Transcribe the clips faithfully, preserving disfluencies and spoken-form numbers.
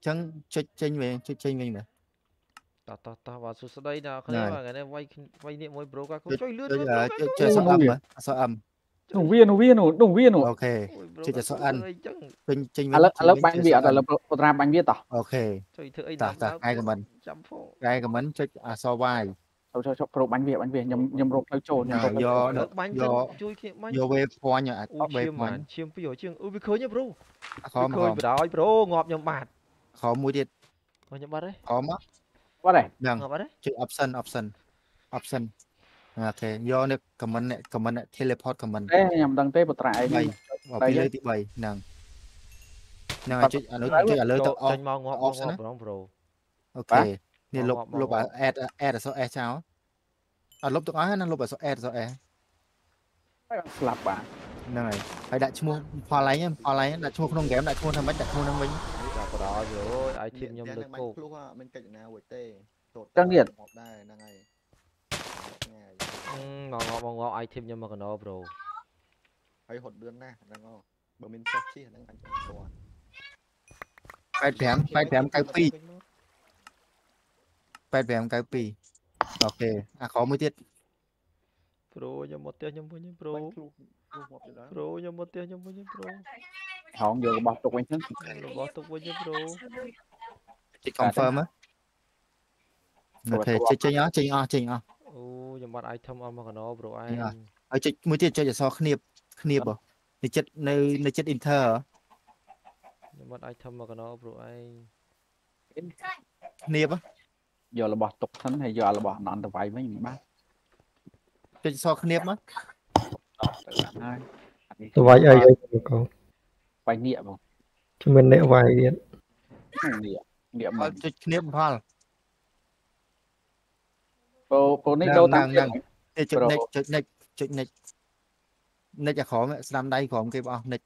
chẳng chơi chơi về chơi chơi mình mà ta ta ta vào số sau đây nào không phải là cái này vay vay niệm với bro các chơi lướt lướt chơi sao âm mà sao âm đồng viên đồng viên rồi đồng viên rồi ok chơi chơi sao ăn mình chơi lớp bánh việt là lớp ra bánh việt à ok ta ta ai của mình ai của mình chơi à sao vai cho cho pro bánh việt bánh việt nhầm nhầm rộp lấy trộn nhầm do do do về pho nhà về món chiêm phi ở trường ưu bị khơi nhá bro khơi bị đói bro ngọt nhầm bạt khó mua điện nhầm bạt đấy khó mất quá đấy đằng chữ option option option ok do được comment này comment này teleport comment đấy nhầm đằng tây bật lại đây đây đây thứ bảy nàng nàng chữ anh nói chữ anh nói option ok nè lục lục ở add add số add sao à lục tụi nó lục ở số add số add lặp bạn này phải đặt chua pha lấy em pha lấy đặt chua không kém đặt chua thằng bách đặt chua thằng bánh đó rồi ai thiên nhom được cô bên cạnh nào buổi tê tăng nhiệt ngọ ngọ ngọ ngọ ai thêm nhom mà còn đó bro ấy hột đơn na đang ngọ bờ mình sắp chi đang ăn còn phải đếm phải đếm cái pi phải đếm cái pi ok à khó mới tiết bro nhom một tia nhom bao nhiêu bro bro nhom một tia nhom bao nhiêu bro không vừa bọc tục anh chứ bọc tục với chứ bro chị confirm á ok chị chơi nhá chị o chị o ô giờ mặt ai thâm âm mà còn nó bro ai ở chị mới chơi chơi giờ so khniệp khniệp à để chết nơi nơi chết inter hả giờ mặt ai thâm mà còn nó bro ai khniệp á giờ là bọc tục thân hay giờ là bọc nón tàu vay với những bác chơi so khniệp á tàu vay ai không vài niệm không? Chúng mình niệm vài niệm. Niệm niệm mà niệm pha. Pro pro nick đâu tăng tăng. Chụp nick chụp nick chụp nick. Nick là khó mẹ làm đây khó cái bao nick.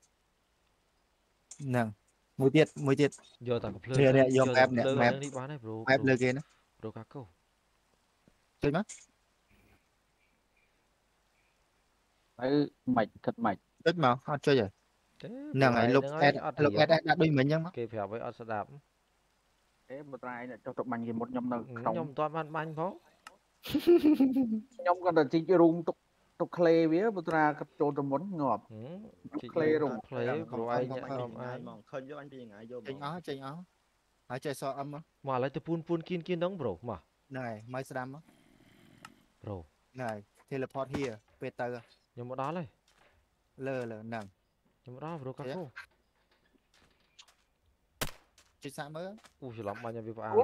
Nàng mùi tiệt mùi tiệt. Giờ tao có pleo. Này giờ map này map. Map lơ kia nó. Pro cá câu. Chơi mất. Đấy mạch thật mạch. Đất mà không chơi rồi. Nàng ấy lục ad lục ad đã đôi mình nhá mắc kì phải với ad sẽ đạp em một tay là cho tụi mình gì một nhóm nào nhóm toàn ban ban khó nhóm còn là chỉ rung tục tục clay với một tay cặp trộn tụi muốn ngọt clay rung clay rồi ai mong khơi với anh thì ngại vô tránh ó tránh ó hãy chơi so âm á mà lại từ pun pun kiên kiên đóng bro mà này máy sẽ đam á bro này teleport here peter nhóm một đó này lờ lờ nàng chúng đó bro các cô chị xã mới u chỉ lắm bao nhiêu việc ăn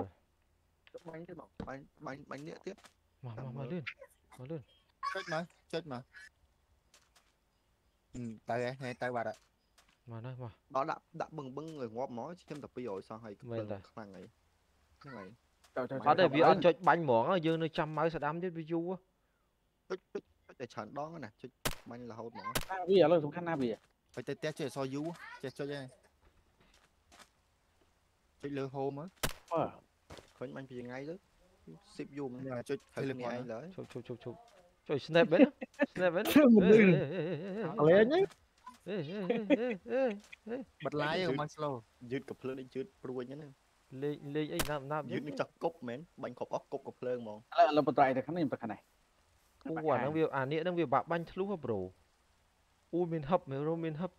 bánh bánh bánh bánh nữa tiếp mà mà mà lên mà lên chết mà chết mà ừ tay ấy hay tay bà đấy mà đây mà đó đã đã bừng bừng người ngóp mó thêm tập bây giờ sao hay cái thằng này cái này có để việc ăn chơi bánh mỏng ở dương nơi trăm mấy sẽ đám chết video á để chán đó này chơi bánh là hột mỏ bây giờ là chúng khăn na bìa phải test test chơi so dú chơi chơi chơi chơi lừa hô mới khởi mạnh thì ngay đó ship zoom này chơi chơi liên quan đấy chụp chụp chụp chụp chơi snap bên snap bên lấy nhé bật lái không mang slow dứt cặp lưỡi dứt đuôi nhá lê lê ấy nam nam dứt những chặt cốc mến bánh cọp óc cốc cặp lưỡi mong làm bật lại thì khán này bật khán này quả đang việc à nghĩa đang việc bạ banh lú hấp rổ u mình hấp mấy rô mình hấp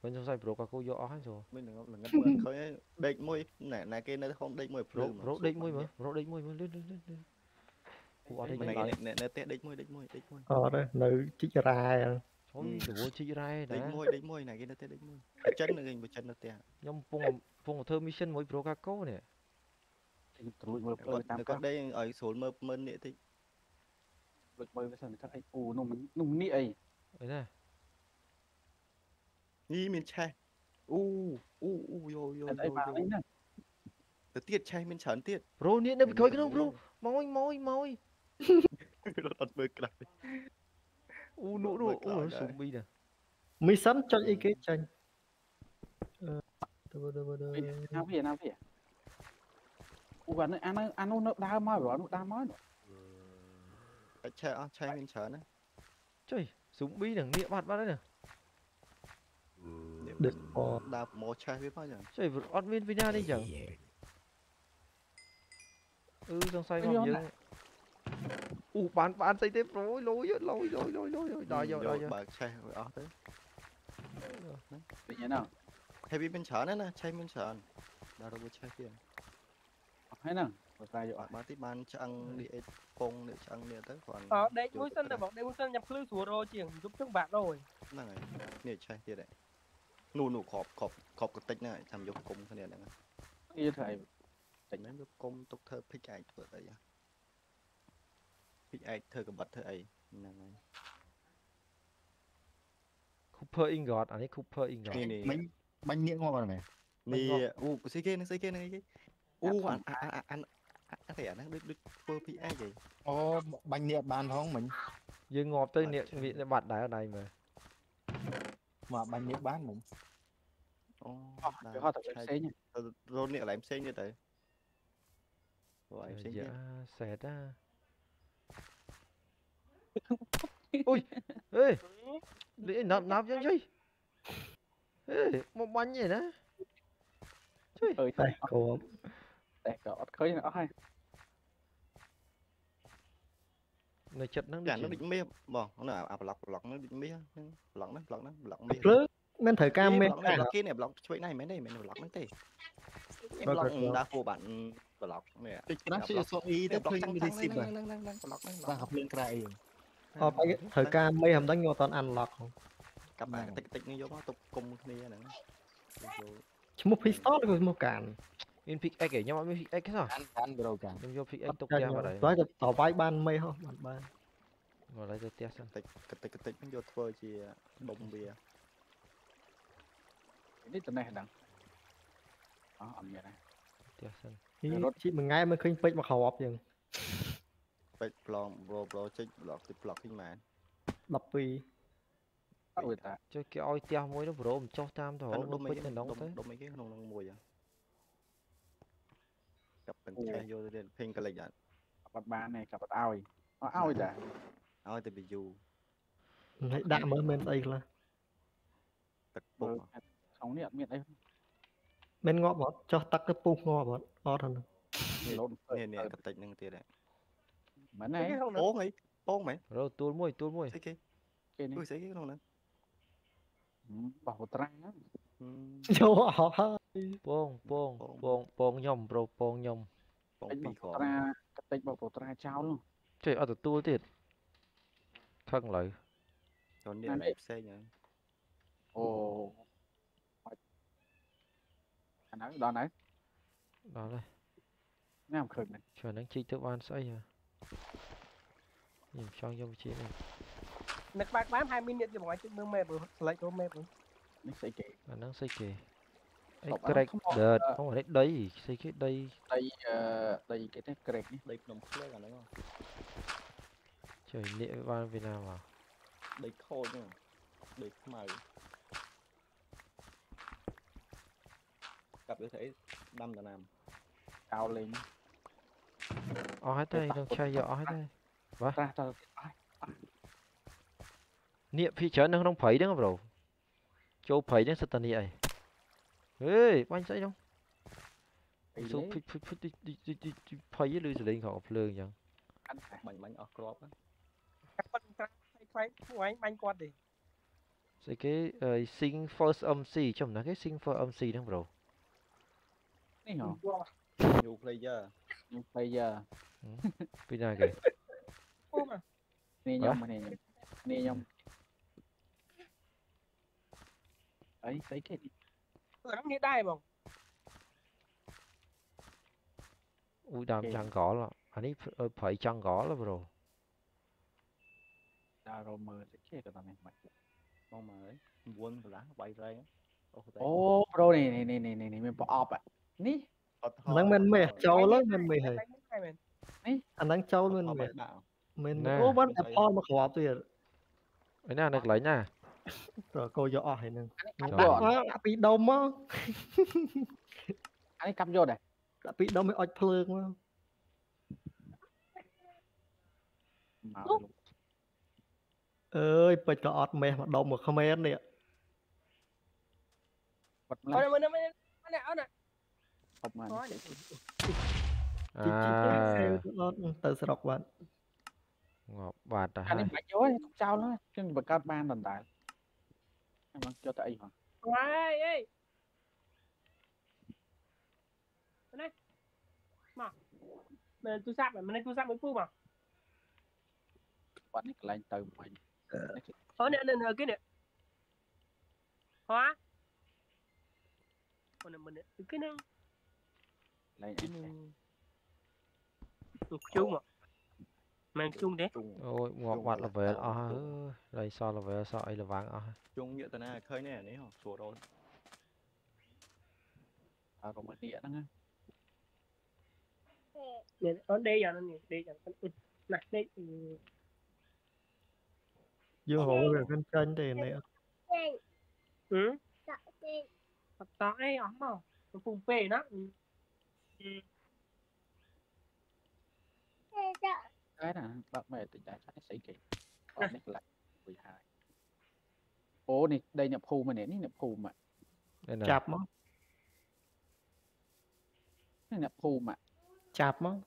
vẫn trong say pro các cô gió hết rồi mình đừng đừng ngắt khơi địch môi nè nè kia nó không địch môi pro rô địch môi mà rô địch môi mà lên lên lên u địch môi nè nè té địch môi địch môi địch môi ở đây nữ chích rai không chịu chích rai địch môi địch môi này kia nó té địch môi chân nó gình vào chân nó té nhom vùng vùng thơ mission môi pro các cô nè còn đây ở số mơ mơ nè thì địch môi với sao nó thấy u nung nung nị ấy đấy ní miền trai, u u u yo yo yo, từ tiệt trai miền chán tiệt, bro nè nó bị khơi cái đâu bro, mồi mồi mồi, nó đặt bơi cái này, u nụ nụ u nó súng bi nè, mi sắm cho ý kiến tranh, nào vậy nào vậy, u gần đây ăn ăn u nó đau mỏi rồi nó đau mỏi nữa, trai ăn trai miền chán đấy, trời súng bi đằng địa mặt vào đấy nè. Đợt bò đạp mó chai với bao nhiêu? Trời vượt admin Vina đi chẳng. Ừ trong sai còn nhiều. U bán bán xây tiếp rồi lối lối lối lối lối đòi rồi đòi rồi. Bạc chai ở đấy. Bên nhà nào? Heavy bên sàn đấy nè, chai bên sàn. Đào đâu bên chai kia. Hay nè. Bạn tí bán chẳng đi công để chẳng đi tới khoảng. Ờ đây mũi sân là bọn đây mũi sân nhập khứ xuống rồi chỉ giúp trước bạn rồi. Này này chai kia đấy. Nụ nụ khọp khọp khọp cái tách này làm giúp công cái này này. Ý thầy tách nó giúp công tục thơ pick ảnh của đấy. Pick ảnh thơ cái bật thơ ấy. Này này. Cooper Ingot, anh ấy Cooper Ingot. Bánh bánh nghĩa ngon rồi này. Này u cái kia nó cái kia này. U anh anh anh thẻ nó đứt đứt phơ phi ai vậy? Ô bánh niệm bàn không mình. Dư ngọt tới niệm vị bật đá ở đây mà. Mà bánh niệm bán mình. Ô. Cái họ tập em xe nhỉ. Rồi niệm là em xe như thế. Rồi em xe nhỉ. Sẹt á. Ôi. Ê. Để nạp nạp chứ gì? Ê, một bánh vậy đó. Trời ơi, tay cổ. Tay cổ khơi nó hay. Nó chật nó định mía, bỏ nó à block block nó định mía, block nó block nó block mía. Nên thử cam mê. Cái này block chuỗi này mấy này mình block nó tê. Block đa cô bạn block này. Nó sẽ số ý tới block đi xịt rồi. Block nó học lên cái ờ phải thời cam mấy hôm đánh nhau toàn ăn lọt không các bạn tịch tịch như vô tục cùng kia nữa chứ một pistol rồi một cản in pick egg nhau mấy pick egg sao ăn vào cản nhưng vô pick egg tục ra vào đấy nói là tỏ vai ban mây không bạn ban ngồi lại cho tia sang tịch tịch tịch nó vô thôi chỉ bông bia cái tầm này đằng đó ẩm vậy này tia sang nó chỉ mình ngay mới khinh pick mà khẩu ập dừng bật plong bro bro check block thì block cái màn đập tùy chơi cái oi teo mối nó bro mình cho tam thôi nó mấy cái nóng tới mấy cái nóng nóng mùi à cặp mình chơi vô lên ping cái lệnh à cặp ba này cặp ao gì nó ao gì à ao từ bị dù hãy đạp mới bên đây là tật bụng không niệm miệng đây bên ngõ bọt cho tắt cái bụng ngõ bọt o thằng này này cặp tịch nâng tiền đấy mà này bố ấy bố mày rồi tôi mui tôi mui cái cái này cái không này bảo trang á châu họ bông bông bông bông nhom bro bông nhom bông bị cỏ cái tên bảo trang trao luôn trời ở tụt tôi thiệt thăng lại còn điện ép xe nhá ồ anh nói đó này đó đây nghe không khởi này chờ đánh chi thức ăn say à nhìn cho vô chi này nực bạc bám hai minute cho mọi người mưa mẹ vừa lấy chỗ mẹ vừa nó xây kì à, nó xây kì cái đợt không phải đấy xây cái đây đây đây cái cái đây nồng khói là nó không trời địa ban Việt Nam à đây khô nhỉ đây mày gặp được thấy năm là nam cao lên ở hết đây đang chơi giờ ở hết đây vâng niệm phi chở nó không phải đúng không rồi châu phải đến sân tani ấy ê bắn chạy không số phi phi phi đi đi đi đi đi phải với lưu xử lý họ lừa nhở anh bắn bắn ở crop á các bắn các phải phải bắn quạt đi cái cái sing first âm xì trong đó cái sing first âm xì đúng không rồi new player new player bây giờ kìa nè nhom mà nè nè nhom ấy thấy cái lắm nghĩa đai không ui đam chăng gõ là anh ấy phải chăng gõ là rồi đào rồi mờ thấy cái cái tầm này mày mong mờ ấy quên rồi lá bay ra ô pro này này này này này này mình bỏ off à ní anh mình mệt trâu lắm mình mệt ấy anh đang trâu luôn mệt mình cố bắt Apple mà khó tuyệt ấy nè được lấy nha rồi cô dọ hay nè đã bị đông á anh cầm vô này đã bị đông mới oi phơn á ơi bật cái ọt mẹ mà đông mà comment nè Từ sơ đọc bạn ngọt bạt à hai cũng trao nó trên bậc cao ban tồn tại em ăn cho tại hả quay này mà mình tôi sắp mình tôi sắp mới phu mà bạn này lên từ mình ở đây nên cái này hóa còn mình cái này này chung mà mang chung đấy ôi ngọt mặt là về à đây sao là về sao ấy là vàng à chung nhựa tờ này khơi này đấy hả sủa đồn à còn mất điện nữa nè ở đây giờ nó nè đây giờ này đây vô hộ về kênh kênh tiền này ừ tập tái ấm không nó phun phê đó cái là bác mẹ tình đại sẽ xảy kì còn nét lạnh mười hai ố này đây nhập khu mà nè nhập khu mà chạp mong nhập khu mà chạp mong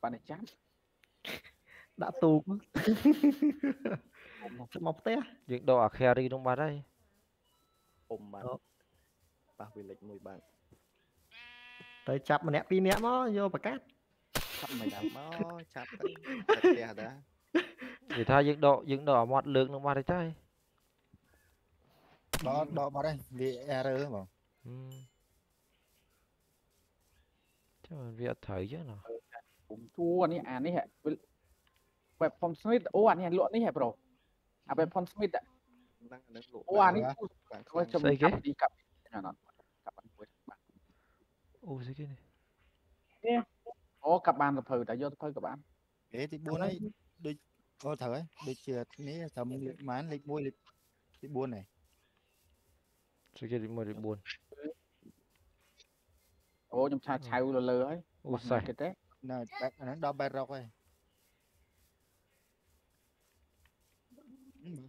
bạn này chạp đã tù mất mọc té việc đồ ở khe đi trong bà đây ôm mà bà quy lịch mùi bạn tới chạp mà nẹ pin nẹ mó vô bà cát mày đã mó chạp kìa đã thì thay dựng độ dựng đỏ mọt lượng nó mà đấy chơi đó đó vào đây vì error mà chứ mình việc thấy chứ nào cũng chua anh ấy ăn đấy hả về phong Smith ô anh ấy luận đấy hả bro à về phong Smith ạ ô anh ấy coi chồng đi cặp nào nó cặp anh cuối bạn ô gì kia này ô cặp bạn cặp thử tại do thôi các bạn thế thì buôn ấy đi coi thử ấy đi trượt ní thầm mán lịch môi lịch đi buôn này sự kiện đi môi lịch buôn ô trong cha chào lờ lờ ấy ô sai cái té này nó đo bẹt rồi coi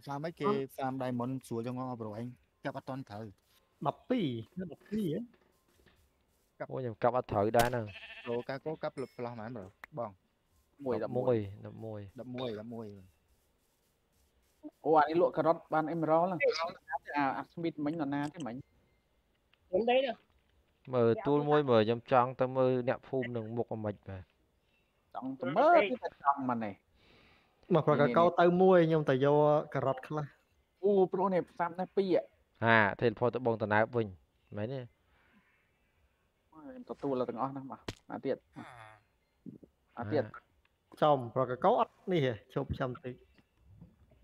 sao mấy kia sao đây muốn xuống cho ngon rồi anh cặp bắt toàn thử đập pì đập pì ấy cặp ôi nhầm cặp bắt thử đây nè rồi cái cố cấp lực lo mà rồi bòn mùi đập mùi đập mùi đập mùi đập mùi ô anh ấy lụa cà rốt ban em ró là à Smith mình là na thế mình đến đấy được mở tuôn môi mở nhầm trăng tao mơ đẹp phun đừng một mạch về trong tao mơ trong mà này mà phải cái câu tao môi nhưng tao vô cà rốt khá u pro này sam này pi ạ à thì phò tao bong tao nạp bình mấy nè tao tu là tao ngon lắm mà à tiệt à tiệt chồng và cái câu ắt nè chụp chăm tí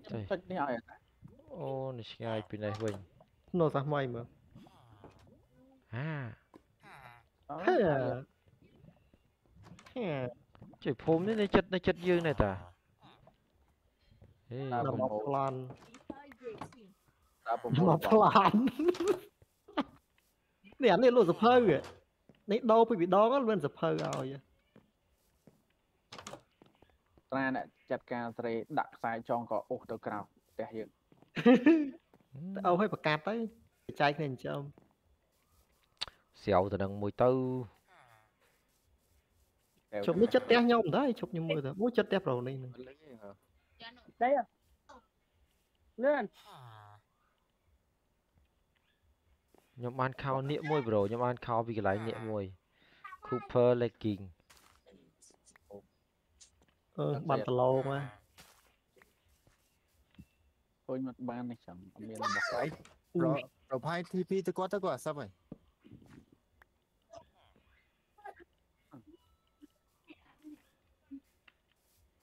chụp nè ô này ngay bên này bình nó ra mày mà à chỉ phôm đấy này chật này chật dương này ta là một plan một plan để anh đi luôn sập hơi vậy đấy đâu bị đó có luôn sập hơi rồi ta này chặt cà rê đặt sai trong có ô tô cào để hiện ông hơi bạc cạp đấy trái nền trông xéo từ đằng mùi tư chụp nó chất té nhau đấy chụp như mưa rồi mỗi chất té rồi này đấy à lên nhóm ăn khao nĩa môi rồi nhóm ăn khao vì cái lái nĩa môi Cooper Legging ừ, bàn tờ lâu mà thôi mặt ban này chẳng biết là một cái rồi rồi hai tê pê tôi có tới quả sao vậy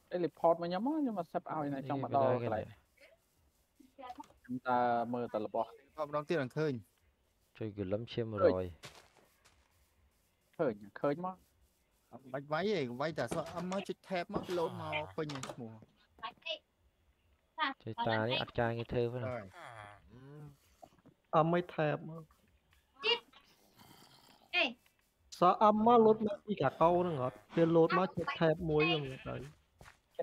đây report mà nhắm nhưng mà sắp ao này trong mặt đo cái này chúng ta mơ tờ lập bọc đón tiền là khơi chơi gửi lắm xem rồi khơi khơi mất bạch váy gì váy tả sợ âm mới chết thép mất lỗ màu bình mùa chơi ta ấy ăn trai nghe thơ phải không âm mới thép sợ âm mới lốt mất đi cả câu nữa ngọt tiền lốt mất chết thép muối rồi đấy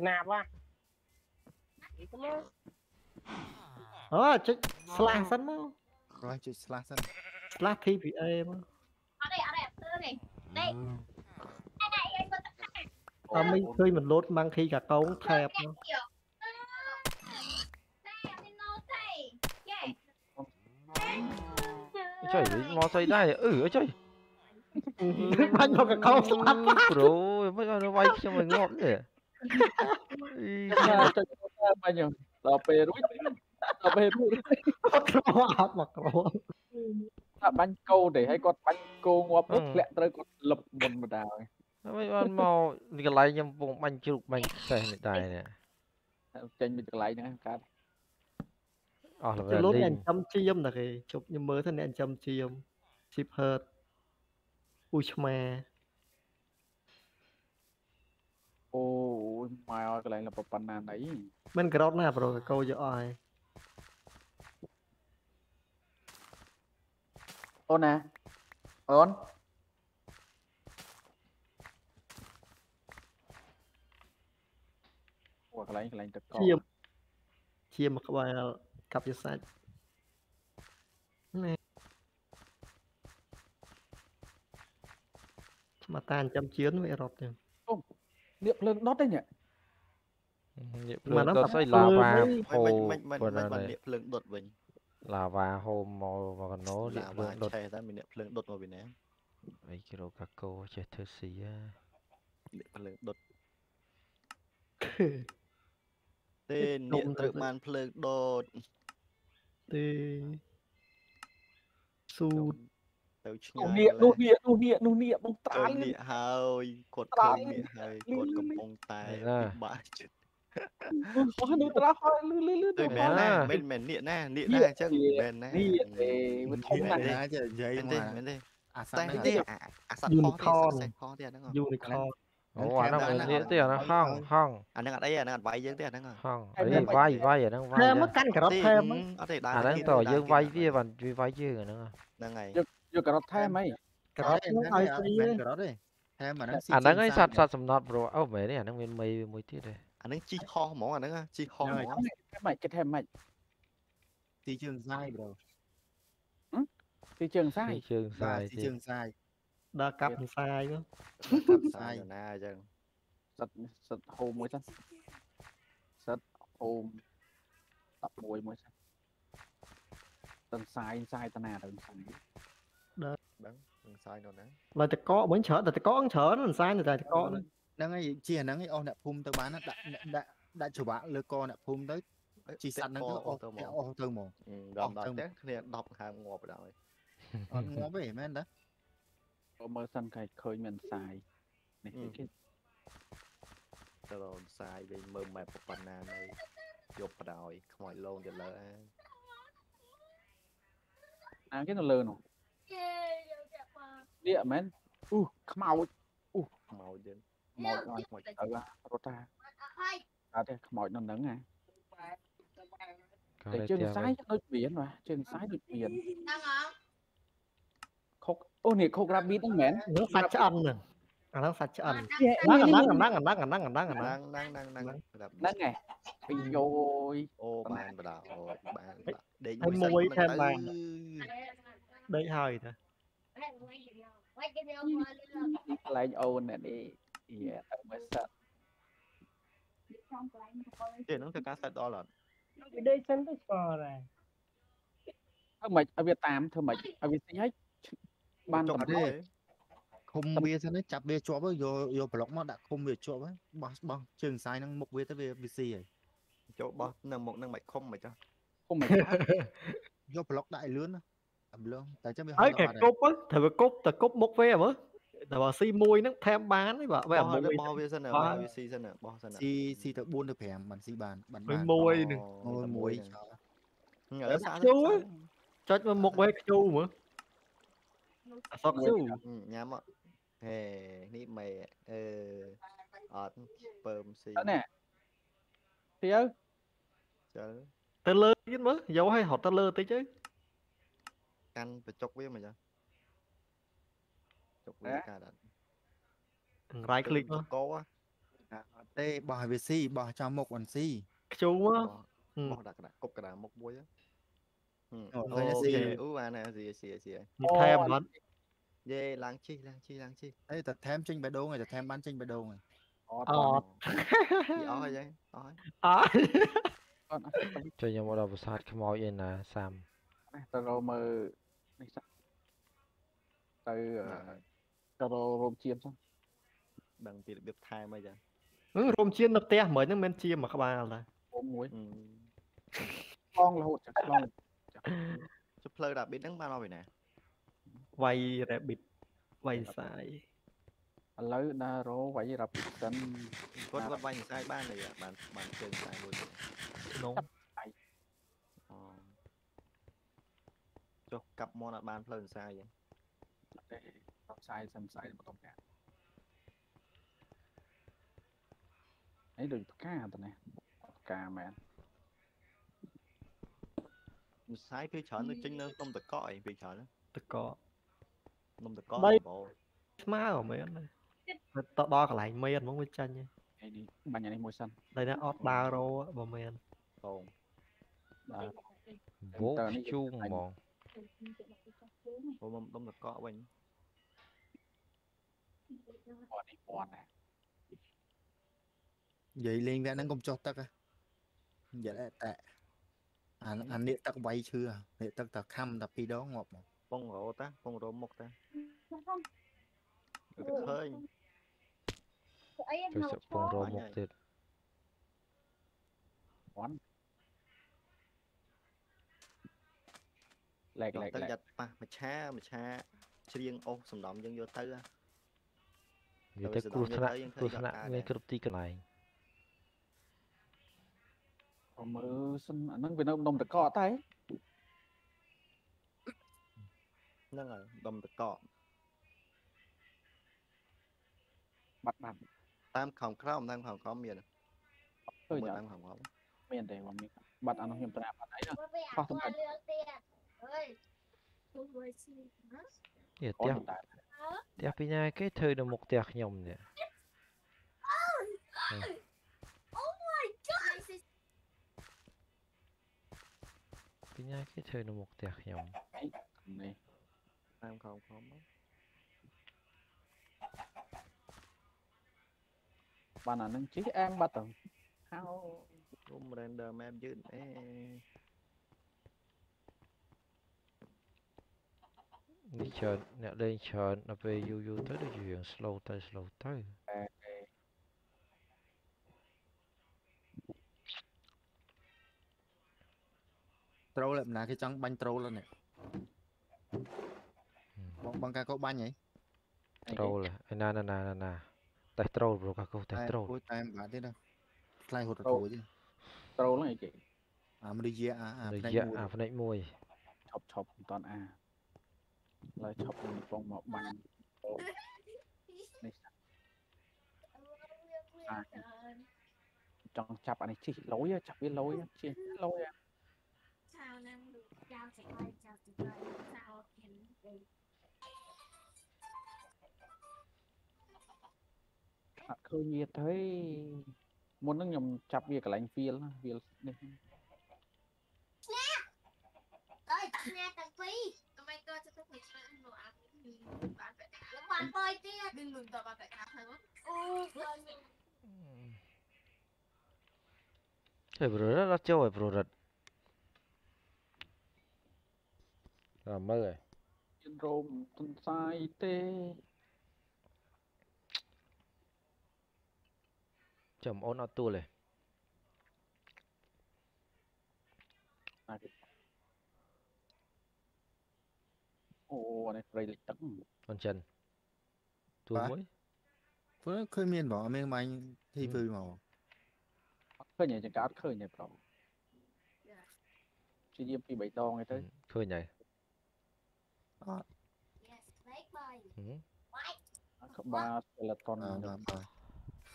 nạp quá à chết slang sân rồi chết slang sân slash pê pê a mà. Ở đây, ở đây, ở đây. Đây. Đây này, anh bật tắt này. Tao mới chơi mình lốt mang khi cả cống thẹp nó. Trời ơi, nó xoay đây. Ừ ơi trời. Bánh nó cả cống slash. Rồi, mới nó bay cho mình ngộm nhỉ. Ý trời bao nhiêu. Tao pê rút. Tao pê rút. Nó mặc nó. บัญโกได้ให้គាត់បាញ់โกងាប់លឹកលាក់ត្រូវគាត់លឹបមិនបណ្ដោយ Ôn nè, ôn. Ủa cái này, cái này thật có. Chiêm, chiêm mà các bạn cặp cho sạch. Nè. Mà tàn chăm chiến với rọt nhỉ. Không, niệm lên đốt đấy nhỉ. Niệm lên đốt xoay lava hồ. Mình, mình, mình niệm lên đốt mình. Là và hôm màu và còn nó điện lượng đột ra mình điện lượng đột vào bên em mấy cái đồ các cô chơi thơ xí điện lượng đột tên điện tự man lượng đột tê su niệm nô niệm nô niệm nô niệm bông tai niệm hơi cột cong niệm hơi cột cong bông tai bả có nó ra khỏi lư lư lư được nè bên mền điện nè điện nè chắc mền nè điện thì mình thủng này chứ dây mà à sẵn đi à sẵn kho thì sẵn kho thì nó ngon ủa nó điện thì nó hong hong à nó ở đây à nó vay dương thì nó hong đi vay vay à nó vay thêm mất canh cả nó thêm à nó tỏ dương vay vía và vay dương nữa đang ngày vô cả nó thêm mấy cái đó nó thêm đó đi thêm mà nó à nó ngay sạt sạt sầm nọt rồi áo mày này nó nguyên mây môi tiết đây anh ấy chi ho mỏ anh ấy chi ho mỏ mày cái thèm mày thị trường sai rồi thị trường sai thị trường sai thị trường sai đa cặp sai nữa sai na chừng sật sật hôm mới sật sật hôm tập buổi mới sật tần sai sai tần nào tần sai đó tần sai rồi đấy là tịch có muốn chở là tịch có ăn chở tần sai là tịch có năng ấy chia năng ấy on đã phun tới bán đã đã đã chủ bạn lừa con đã phun tới chỉ sẵn năng cứ on on tơ mồ on tơ mồ này đọc hàng ngọt rồi on ngọt về men đó on mới săn cái khơi mình xài này cái rồi xài về mờ mày phục bàn nà này dục rồi mọi lôn giờ lỡ à cái nó lơ nổ địa men u màu u màu gì mọi người mọi người ở ta à đây mọi nó nắng à chân sái đôi biển mà chân sái đôi biển khúc ô này khúc ra bít nó mến nó phát chấn nè à nó phát chấn nó còn đang còn đang còn đang còn đang còn đang còn đang đang đang đang đang này bình rồi ô bạn bảo bạn để muối thêm vào đấy hơi thôi lại ôn này đi yeah, tao mới sợ. Để nó thực cá sạch đó là. Ở đây chân tôi sờ này. Thôi mày, ở Việt Nam thôi mày, ở Việt Nam hết. Ban tập đấy. Không bia chân đấy, chặt bia chó với vô vô block mà đã không bia chó với. Băng băng trường sai năng mục bia tới bia bê xê rồi. Chỗ băng năng mục năng mày không mày cho. Không mày. Vô block đại lướn đó. Ẩm lương. Tại chắc bị hỏi là. Ấy cái cốp á, thầy vừa cốp, thầy cốp mục về mới. Là bà xì môi nó thêm bán đấy bà bây giờ mới bao nhiêu sân nào bao nhiêu xì sân nào bao sân nào xì xì từ buôn được hẻm bản xì bàn bản bàn môi này môi môi ở xã chú cho cho một bé chú mà sọc chú nhám ạ hè ní mày ờ bơm xì nè tí ơi tên lơ chứ mới dấu hay họ tên lơ tí chứ canh phải chọc với mày chứ right click có á, tê bỏ về si bỏ cho một còn si, chú á, bỏ đặt đặt cục cả đám một muối á, Thèm lắm. Dê láng chi láng chi láng chi. Đấy thật thèm chinh bài đô này, thật thèm bán chinh bài đô này. Ờ. Ờ vậy. Ờ. Chơi nhau một đầu sát khăm mỏi yên là Sam. Tao rô mơ. Tao tao rôm chiêm xong. Bằng tiền biệt thai mà giờ. Ừ rôm chiêm nó té mới nó men chiêm mà các bạn là. Rôm muối. Con là hột chặt con. Chụp plơ đã biết nắng ba lo vậy nè. Vay rabbit vay sai. Lấy na rô vay rabbit cần. Con con vay sai ba này à, bạn bạn chơi sai luôn. Đúng. Cho cặp môn là bạn plơ sai vậy. Cặp sai xem sai một tông cả. Ấy đừng cá tụi này. Cá mẹ. Sai phía chợ nó chính nó không được coi phía chợ đó. Tự có. Không được coi đây. Bộ. Má của mấy anh này. Tao đo cả lại mấy anh muốn với chân nha. Đây đi, bà nhà này môi xanh. Đây nó ót ba rô á, bà mấy anh. Tồn. Vô chuông bọn. Ôi không được coi bà nhé. Vậy liền ra nó không chốt tắc á. Vậy là tệ. Anh niệm tắc bay chưa? Niệm tắc tắc khăm tắc khi đó ngọt mà. Bông rổ ta, bông rổ mộc ta. Được thôi. Tôi sợ bông rổ mộc thiệt. Quán. Lẹt lẹt lẹt. Giật mà, mà cha, mà cha. Riêng ô, sầm động dân vô tư á. Người ta cua thân nặng, cua thân nặng ngay cơ độc ti cơ này. Mơ xin anh nâng về nông đồng được cọ tay. Nâng ở đồng được cọ. Mặt mặt. Tam khổng khổng, tam khổng khổng miền. Tôi nhớ. Tam khổng khổng. Miền đây mà mình. Bật anh không hiểm tựa mặt ấy nữa. Phát thông cảnh. Để tiếp. Tiếp đi nha, cái thời đồng một tiệc nhầm vậy. Nha cái thời nó một tẹt nhầm này em không không bạn là nâng chí em ba tầng hao cũng render mà em dữ đi chờ nè lên chờ nó về du du tới được chuyện slow tới slow tới trâu lại là cái trắng banh trâu lên này, băng băng cá câu banh nhỉ? Trâu là, na na na na na, tay trâu bro cá câu tay trâu. Tay em bán thế đâu? Tay hột trâu chứ. Trâu nó này kì. À mình đi dĩa à à mình dĩa à mình đánh mồi. Chọc chọc toàn à, lại chọc mình bong mọc banh. Trong chập anh ấy chỉ lối á, chập biết lối á, chỉ lối á. Chào năng được chào chị ơi, chào chị ơi, chào kiến đi. Thật khơi nhiệt thấy muốn nó nhầm chập việc cả lành phiền á, phiền này. Nè. Ơi, nè thằng Phi, tụi mày coi cho tao thấy nó ăn đồ ăn gì, bạn phải đừng bạn bơi đi, đừng lùn tao bạn phải cá thôi. Ô, bơi. Trời bro, nó chơi rồi bro. Làm mất rồi. Yên rộm thân sai tê. Chầm ôn át tu lề. Ồ, này rầy lịch tắc. Con chân. Tu mũi. Với khơi miền bỏ miền bánh thì vui màu. Khơi nhảy chẳng cá khơi nhảy bỏ. Chị diêm phi bảy to ngay tới. Khơi nhảy. Yes, boy. Mm. Ba là con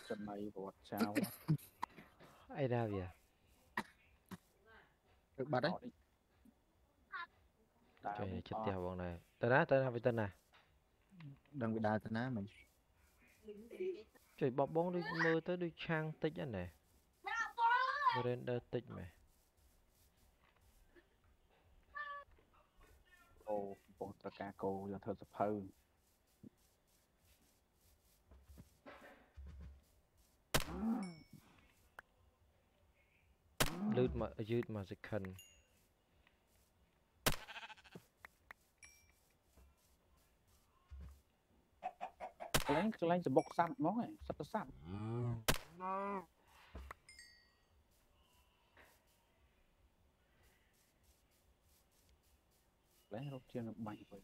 chân này bột sao ai ra vậy được bật đấy trời chết tiệt bọn này tên á tên nào với tên này đang bị đa tên á mình trời bọc bóng đi mơ tới đi trang tích anh này render tích mày Cô ta ca cô dân thơ sập hư. Lướt mà dứt mà dịch khẩn. Lên lên sẽ bọc sẵn món này, sắp sẵn. Lấy rốt chiên được mạnh vậy.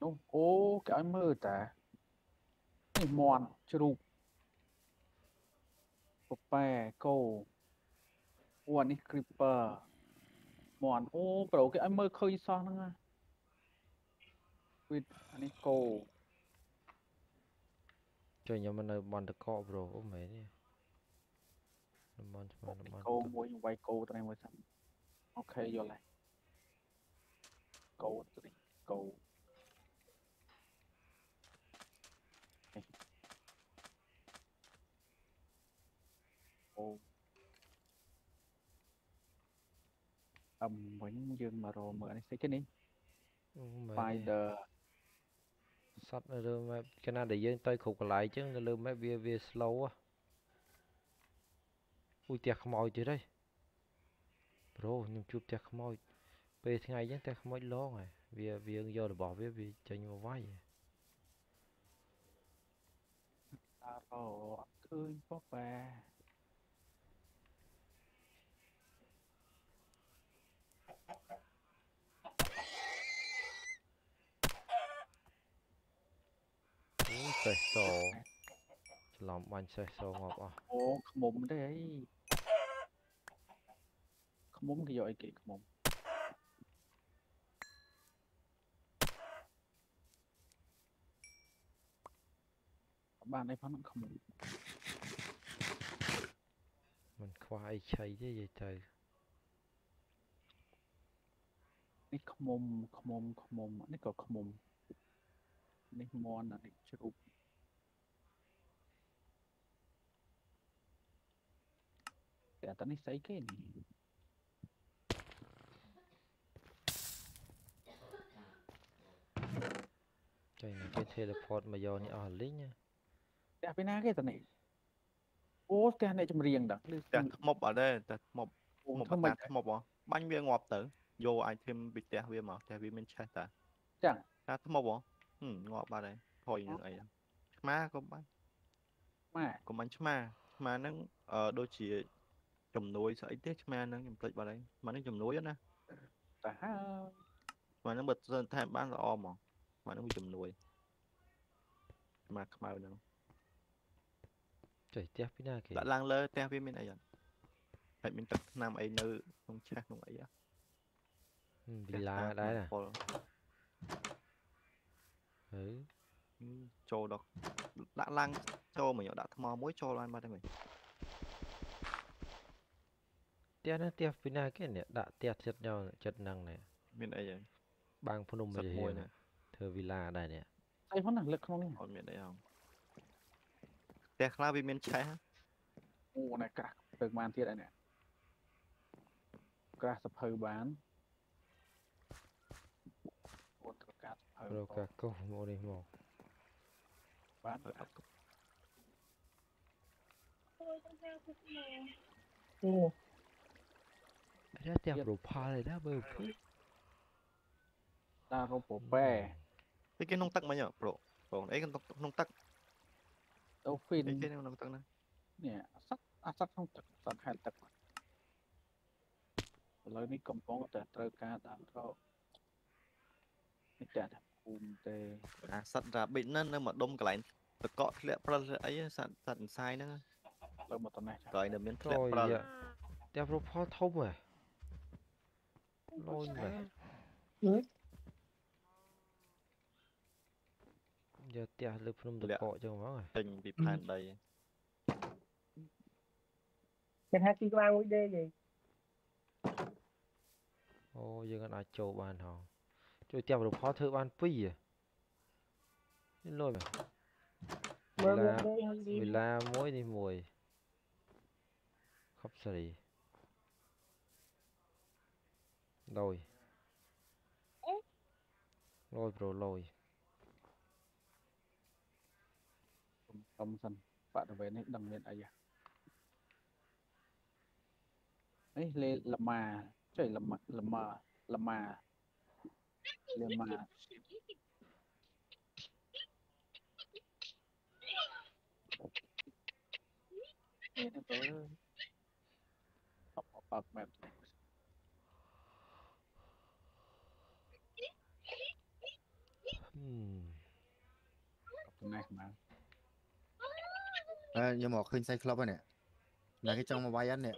Đúng, ô cái mơ ta. Cái mòn chụp. Popa cô. One creeper. Mòn ô bro cái mơ khơi son nó nha. Quýt anh cô. Trời nhà mình ở mòn được cọ bro ô mẹ đi. Cô mua những quay cô tụi này mới xong. Ok vô lại. Cô tụi này, cô. Cô. Âm bánh dương mà rồi mở anh sẽ chết đi. Spider. Sắp nó đưa mẹ. Cái này để dưới tay khục lại chứ. Nó đưa mẹ bia bia slow á. Ui tiệc mồi chứ đây. Bro, nhưng chụp tiệc mồi. Về ngày chứ tiệc mồi lo này. Vì vì giờ là bỏ với vì chơi nhiều vai vậy. À bro, cười bóp bà. Ui sợi sổ. Lòng bánh sợi sổ ngọt à. Ô, không bụng đấy. Muốn cái giỏi kì không? Bạn ấy phán không muốn. Mình khoai chạy chứ vậy trời. Ní không mồm, không mồm, không mồm, ní còn không mồm. Ní mòn là ní chết ụp. Để ta ní xây cái này. Trời này cái teleport mà do này ở lý nha. Đã bên nào cái tận này. Ô cái này chấm riêng đặc. Đặt mộc ở đây, đặt mộc, mộc đặt mộc hả? Bánh viên ngọt tử. Vô ai thêm bị té viên mà, té viên bên trái ta. Chẳng. Đặt mộc hả? Ừ, ngọt vào đây. Thôi như vậy. Má có bánh. Má. Có bánh má. Má nó ở đôi chỉ trồng núi sợi tiết má nó trồng tịch vào đây. Má nó trồng núi đó nè. Tại sao? Má nó bật dần thêm bán là om hả? Mà nó bị chùm nuôi mà không bao đâu trời tiếc phía nào kìa đã lang lơ tiếc phía bên này rồi phải mình tập nam ấy nữ không chắc không ấy á bị lá đấy à ừ trâu đọc đã lang trâu mà nhỏ đã mò mối trâu loan ba đây mình tiếc nó tiếc phía nào cái này đã tiếc chết nhau chết năng này bên này vậy bang phun nôm gì này villa đây nè. Ai có năng lực không nhỉ? Còn miền đây không? Tè khla vì miền trái hả? Ồ này cả từng màn thiệt đây nè. Cả sập hơi bán. Ồ cả sập hơi. Đâu cả câu ngồi đây mò. Bán rồi. Ồ. Đã tiệp đồ pha này đã bơm phết. Ta không bổ bè. Thế cái nông tắc mà nhở, bro, bro đấy cái nông tắc. Đâu phin. Đấy cái nông tắc này. Nè, sắt, à sắt không tắc, sắt hai tắc. Lời này cầm bóng để treo cá đạn rồi. Này trả đập cùng tê. À sắt ra bệnh năn đâu mà đông cái lạnh. Tự cọ lẹ prơ ấy sẵn sẵn sai nữa. Đâu mà tuần này. Rồi nằm miếng lẹ prơ. Tao bro phao thâu mày. Lôi mày. Giờ tia lực phun được cọ cho máu rồi. Tình bị phản đầy. Cần hai kg muối đê gì? Ô, giờ còn ai trâu ban hòn? Trâu tia được khó thử ban pí à? Nên lôi mà. Villa, villa muối đi mùi. Khóc sợi. Lôi. Lôi bro lôi. Ông sân bạn về này đằng miền ấy à? Ấy lê làm mà trời làm mà làm mà làm mà làm mà cái này tôi học học mệt này mà à, nhưng mà khinh say club này là cái trong mà bay anh nè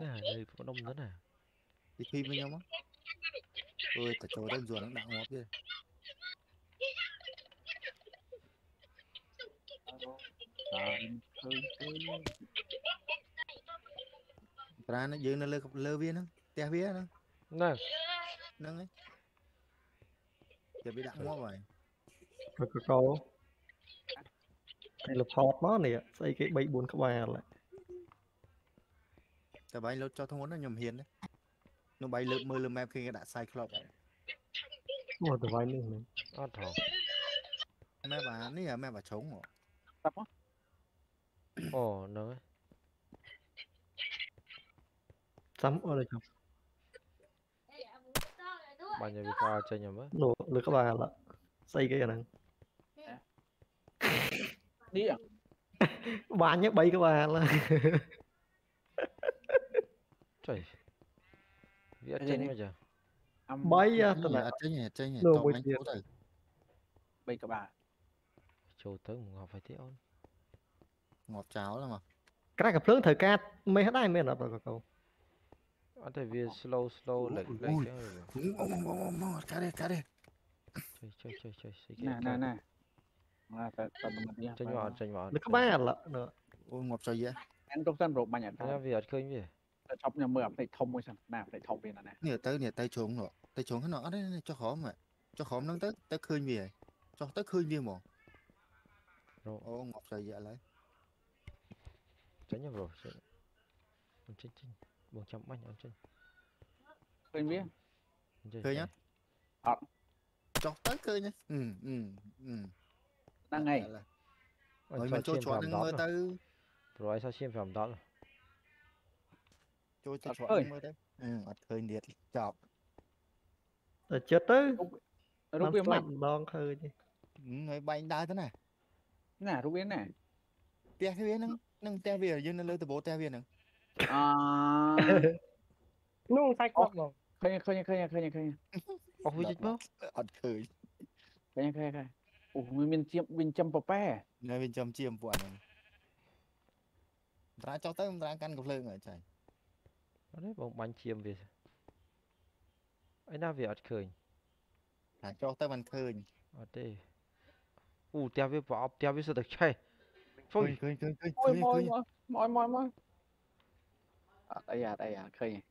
nè đây có đông nữa nè đi phim với nhau á ơi cả chỗ đang ruột đang đặng ngóp kia ra nó dư nó lơ lơ bia nó te bia nó nè nâng ấy giờ bị đặng ngóp rồi rồi câu này là hot nó này xây cái bảy bốn các bà lại tại bay lốt cho thông nó nhầm hiền đấy nó bay lượn mưa lượn map khi đã sai club rồi từ bay lên mình ăn thọ mẹ bà nãy giờ mẹ bà trống rồi tập á ồ nữa sắm ở đây không bao nhiêu pha chơi nhầm á đồ lừa các bà là xây cái gì này đi à? Bà nhắc bậy các bà là trời vía chân bây giờ bấy á tôi là chơi nhẹ chơi nhẹ tao mấy cú thử bậy các bà trâu tới ngọt phải thế ôn ngọt cháo là mà cái này gặp lớn thời ca mấy hết ai mấy là bà cầu anh thầy vía slow slow lại đây cái đây cái đây chơi chơi chơi chơi nè nè nè là phải tập một đi. Chơi nhỏ, chơi nhỏ. Được các bạn là nữa. Ôi ngọc chơi dễ. Anh trong sân rộp mà nhặt. Ra Việt khơi gì? Tại chọc nhà mượn phải thông mới sẵn. Nào phải thông về là nè. Nè tới nè tay chuồng nữa. Tay chuồng cái nọ đấy cho khó mà. Cho khó nó tới tới khơi về. Cho tới khơi về một. Rồi ô ngọc chơi dễ lấy. Tránh nhau rồi. Mình chinh chinh. Buồn chấm bánh em chinh. Khơi biết. Khơi nhá. Ờ. Cho tới khơi nhá. Ừ ừ ừ. Đang ngày rồi mình chơi chọn người ta rồi sao xem phẩm đó chơi chơi chọn người ta hơi nhiệt chọc rồi chết tới lúc biến mạnh đòn khơi đi người bay đá thế này nè lúc biến này te thế biến nâng nâng te về nhưng nó lơ từ bố te về nè à nung sạch rồi khơi khơi khơi khơi khơi không biết bao ẩn khơi khơi khơi khơi ủa mình chiếm mình chăm bò pe này mình chăm chiếm vợ này ra cho tới ra căn cục lưng ở trời nó đấy bọn bánh chiếm về ấy na về ở khơi là cho tới bánh khơi ở đây ủa theo với vợ theo với sự thật chơi thôi khơi khơi khơi khơi khơi mỏi mỏi mỏi à đây à đây à khơi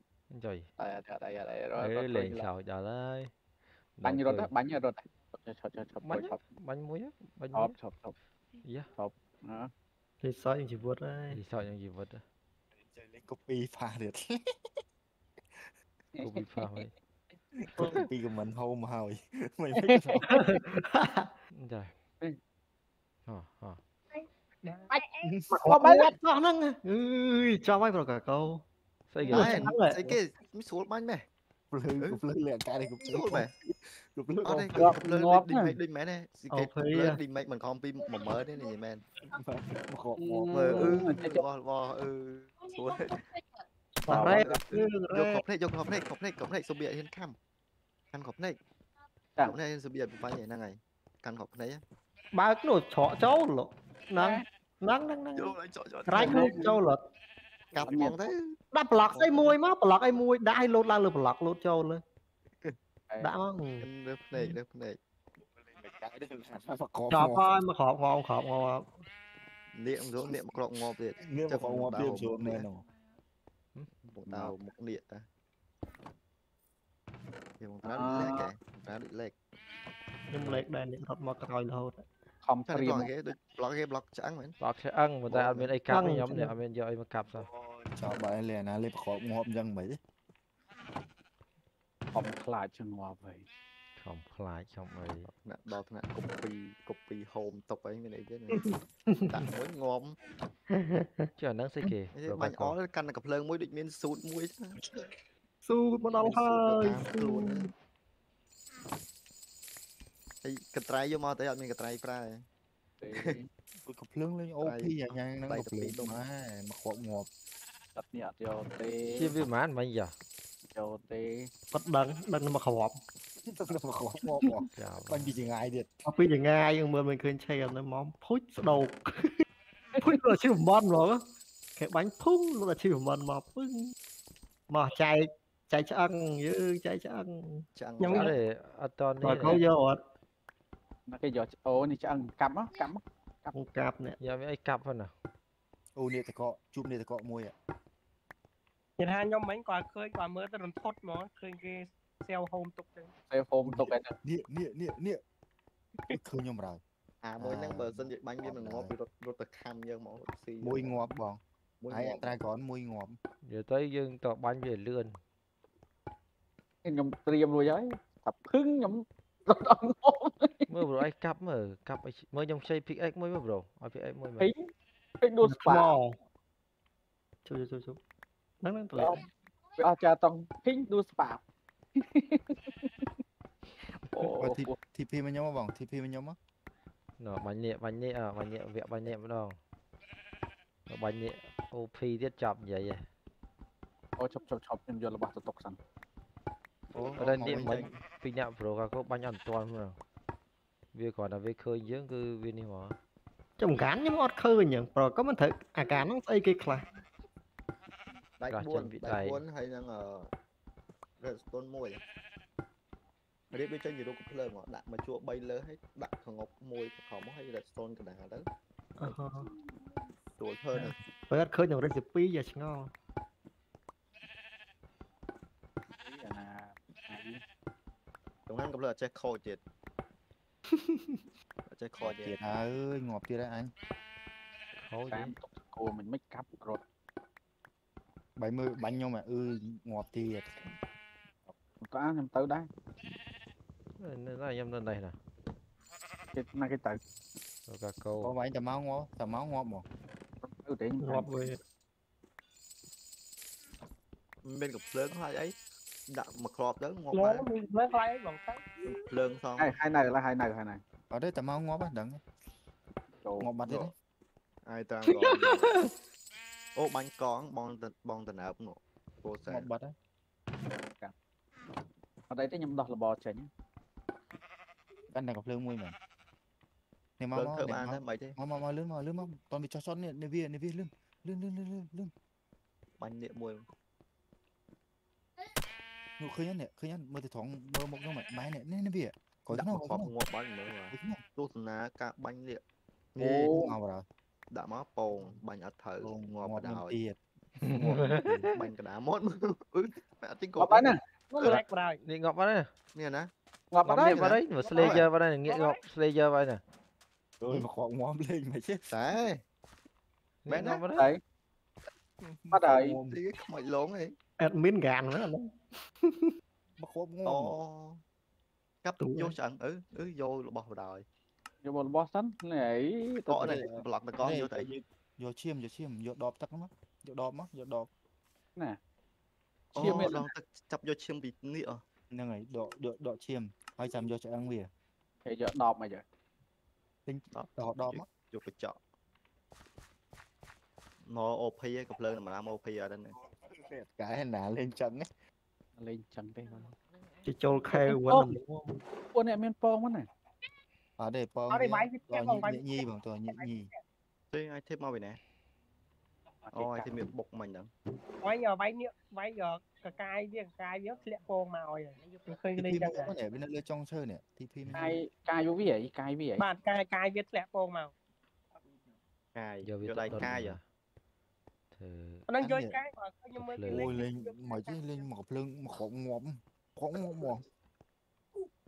rồi à đây đây đây rồi lên sào giờ đấy bánh như rồi đó bánh như rồi bánh bánh muối bánh muối chọc chọc yeah chọc hả thì sao những gì vượt đấy thì sao những gì vượt đấy chơi lấy copy pha được copy pha vậy copy của mình hâu mà hôi mày biết rồi trời hả hả bánh bánh sao năng ơi cho mày vào cả câu xây cái xây cái mấy số bánh mày cục lưỡi lưỡi cái này cục lưỡi mày cục lưỡi ở đây cục lưỡi đi máy đi máy này cái cục lưỡi đi máy mình không pin mà mở đấy này man bỏ bỏ ừ bỏ bỏ ừ xuống đấy vô khóc này vô khóc này khóc này khóc này số bịa trên cam căn khóc này khóc này số bịa phải vậy là ngày căn khóc này ba cái đồ chó cháu lộ nắng nắng nắng nắng trái cháu lộ cặp mong thế đập lọt cái môi má lọt cái môi đai lột la lột lọt lột trâu lên đã mong được này được này chọc coi mà khọp ngon khọp ngon niệm rỗ niệm cọp ngon việt cho con ngon niệm rỗ này bộ tàu một niệm ta thì một tá lệ cái tá lệ nhưng lệ đây niệm thật mà coi lâu không phải block cái block cái block sẽ ăn mình block sẽ ăn mà ta bên đây cặp nhóm này bên giờ mà cặp sao cho bạn liền à lên khọp ngon dân mỹ không khá cho ngọt vậy không khá trong ấy đó là copy copy home tộc ấy bên đấy chứ tặng mỗi ngon chờ nắng xây kì mà có căn là cặp lơ mỗi định miên sụt mũi sụt bọn đâu hơi cái cái trái vô mò tới hạt mình cái trái pra cặp lưng lên ô phi nhà nhà nắng cặp lưng đâu mà mặc quần ngọt tập nhẹ cho tê chi vi mán mấy giờ cho tê bắt đắng đắng mà khọpมันดียังไงเด็ดเอาไปยังไงยังเมื่อมันเคยใช้กันนะมอมพุชโดกพุชเราชื่อบอลหรอแค่บังพุ่งเราชื่อบอลมาพึ่งมาใจใจช่างเยอะใจช่างยังไม่ได้ตอนนี้เขาเยอะนักเยอะโอ้นี่ช่างกลับมั้งกลับมั้งกลับกลับเนี่ยยังไม่กลับเลยนะโอ้เนี่ยแต่ก็จุ่มเนี่ยแต่ก็มวยอ่ะยังห้าย่อมไหมกว่าเคยกว่าเมื่อตอนทดหมอเคยเซลโฮมตกเลยเซลโฮมตกเลยเนี่ยเนี่ยเนี่ยเนี่ยคือยมเราอ่าโมยนั่งเบอร์เส้นยึดบังยังมันงอไปรถรถตะคำยังหมอซีมวยงอบบ่ไอ้ตายก่อนมวยงอบเดี๋ยวtớiยังต่อบังยังเลื่อนยังยังเตรียมเลยยัยตับพึ่งยังรถอังงอบเมื่อเราไอ้คับเมื่อคับไอ้เมื่อยังใช้พิกเอ็กเมื่อเมื่อเราไอ้พิกเอ็กเมื่อพิกพิกดูสปาช่วยช่วยช่วยนั่งนั่งตัวอาจารย์ต้องพิกดูสปาทีพีมันยมบ้างทีพีมันยมบ้างเนาะบันเนะบันเนะบันเนะเวียบันเนะบ้างบันเนะโอพีเด็ดจับใหญ่ๆโอ้ชอบชอบชอบยมยมระบาดตกสั่นโอ้แล้วนี่มันปีนี้โปรก็ก็บันยันตัวมั้งวิก่อนนะวิเคยเยอะคือวินี่หว่าจมการยมอดเคยอย่างโปรก็มันเถอะอาการต้องใส่กี่คลาได้บุญได้บุญให้ยังRedstone môi Rip với chân gì đâu cũng lên mà đặt mà chua bay lơ hết đặt thằng ngọc môi không hay Redstone cái đàn đó tuổi thơ này với đất khơi nhiều recipe giờ ngon chúng anh cũng là chơi khôi chết chơi khôi chết à ơi ngọt chưa đấy anh khôi tám tục cô mình mới cắp rồi bảy mươi bánh nhau mà ơi ngọt thiệt có ăn nhầm tới đấy nên là nhầm lên đây nè cái này cái tự rồi cả câu có vậy tầm máu ngó tầm máu ngó một ưu tiên ngó về bên cục lớn hai ấy đặt một cọp đó ngó về lớn hai ấy còn sáng lớn xong hai này là hai này hai này ở đây tầm máu ngó bắt đằng ngó bạch đấy ai ta ô bánh con bong bong tần ập ngó cô sẽ bạch đấy ở đây tới nhầm đọt là bò chảy nhá anh này gặp lương mui mà này mau mau mau mau mau lướn mau lướn mau toàn bị cho sót nè nè vi nè vi lướn lướn lướn lướn lướn bánh nè mui nụ khơi nhá nè khơi nhá mưa thì thoáng mưa một đâu mày máy nè nè nè vi có thế nào có một ngọn bánh nữa mà tôi là cả bánh nè ô ngầu rồi đã máu bồn bánh ở thở ngọt đào bánh cả đá mót mẹ tính cổ bánh nè đi ngọc vào đây nè nè ngọc vào đây vào đấy vừa slayer vào đây nghĩa ngọc slayer vào nè tôi mà còn ngóm lên mày chết đấy bé nó vào đấy bắt đời mày lốn này admin gàn nữa lắm bắt khóm ngóm cắp vô sẵn ừ ừ vô bỏ vào đời vô một boss sẵn này có này lật là con vô tại vô chiêm vô chiêm vô đọp tắc lắm vô đọp mất vô đọp nè chiêm ấy là chập vô chiêm bị nghĩa nên này đọ đọ đọ chiêm hay chạm vô chợ ăn về thì chợ đọp mà vậy tính đọp đọp mất chụp cái chợ nó op ấy cặp lơ mà làm op ở đây này cái này lên trắng ấy lên trắng đây chỉ trôi khe quên quên này men pong mất này ở đây pong nhị nhi bằng tôi nhị nhi thế ai thêm mau vậy nè ôi thì miệng bục mình đắng bây giờ váy nhựa váy giờ cả cai riêng cai nhớt lẹ cô màu rồi khi lên chẳng có thể bên nó trong chơi nè thì phim cai cai vô vỉa cai vỉa bạn cai cai viết lẹ cô màu cai giờ viết lại cai giờ đang chơi cai mà nhưng mà lên mà chứ lên một lưng một khổng ngóm khổng ngóm mồm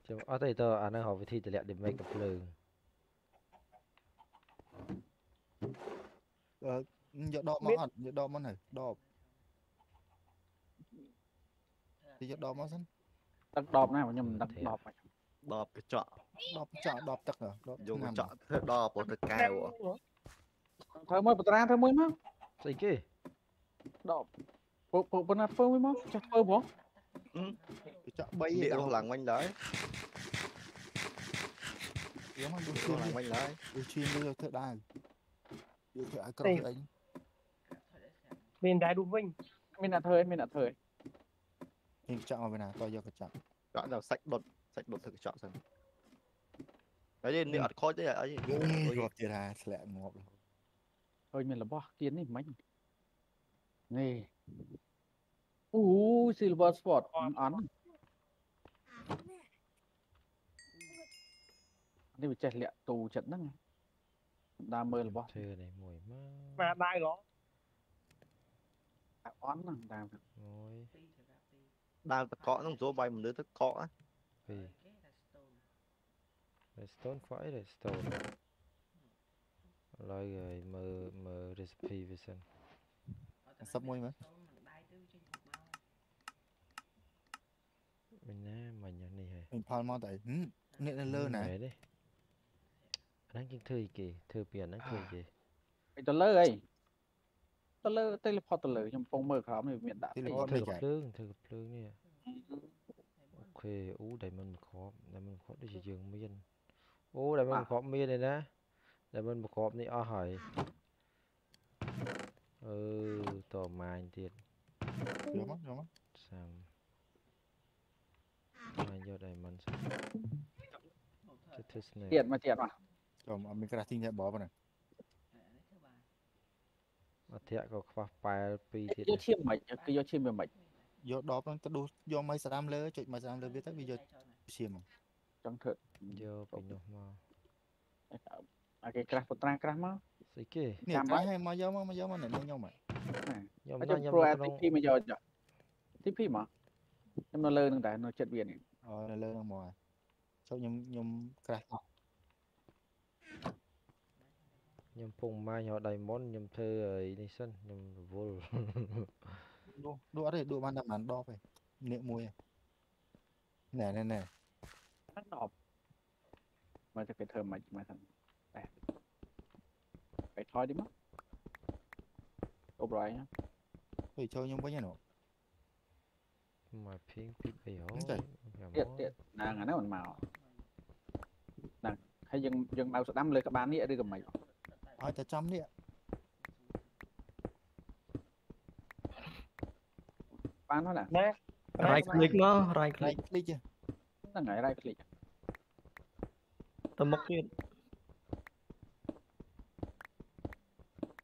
chứ ở đây tôi anh đang học về thi tỷ lệ điểm mấy cặp lưng giờ đo món hạt giờ đo món này đo thì giờ đo món sẵn Đặt đọp này mà nhầm đặt đọp này. Đọp cái chọ. Đọp chọ đọp chắc hả? Dùng cái chọ thơ đọp của thật cao hả? Thôi mới bật ra thôi mới mất. Gì kì? Đọp. Bộ bật nạt phương mới mất. Chọ thơ bố. Ừ. Cái chọ bây giờ. Điệu làng quanh đấy. Điệu làng quanh đấy. Điệu chuyên bây giờ thật đàn. Điệu thử ai cậu đấy. Mình đáy đúng vinh. Mình là thời, mình là thời. Hình chọn vào bên nào, tôi vô cái chọn. Chọn nào sạch đột, sạch đột thử cái chọn xem. Đấy đi, mình ạt khói thế là gì? Gọt kìa ra, sẽ lại ngọt. Thôi mình là bỏ kiến này mạnh. Nè. Ú, silver spot, ấn. Đi phải chạy lẹ tù trận đó ngay. Đa mơ là bỏ. Mà đai đó. Ấn là đàm. Rồi. Đào ta có trong số bay một đứa thức có vì redstone phải redstone loại người mờ mờ recipe vision sắp môi mà mình nè mình như này hả mình pal mò tại nè là lơ này đấy đang kinh thư kì thư biển đang cười gì mình tôi lơ ấy tôi lơ teleport tôi lơ trong phong mờ khám này miền đảo thư gặp lương thư gặp lương nè ok ú đại mình khó đại mình khó để chỉ dừng miên ú đại mình khó miên này nè đại mình một khó này o hỏi ừ tò mày tiền nhiều lắm nhiều lắm sao mày vô đại mình tiền mà tiền mà rồi mình cái tin sẽ bỏ vào này mà thiệt có khóa file pi thì vô chim mày cái vô chim về mày vô đó nó đu vô mấy sao đam lơ chuyện mà sao lơ biết tới bây giờ chim mà chẳng thật vô bình thường mà à cái craft của trang craft mà gì kì nè máy hay mà vô mà mà vô mà nè nè nhau mày nhau nó nhau pro tê pê mà vô chợ tê pê mà em nó lơ đang tại nó chật biển này ờ nó lơ đang mò sau nhom nhom craft nhom phùng mai họ đầy món nhom thơ rồi đi sân nhom vô đua đua đấy đua ban đạp nán đo phải nệ mùi nè nè nè nán đọp mà cái thơm mà mà thằng này phải thôi đi mất ốp rồi nhá phải chơi nhưng bây giờ nó mà phiên phiên phải hiểu tiệt tiệt nàng à nó còn màu nàng hay dừng dừng màu đâm lời các bạn nè đi gặp mày hỏi ta chấm nè bán nó là right click nó right click click chưa nó ngại right click tao mất tiền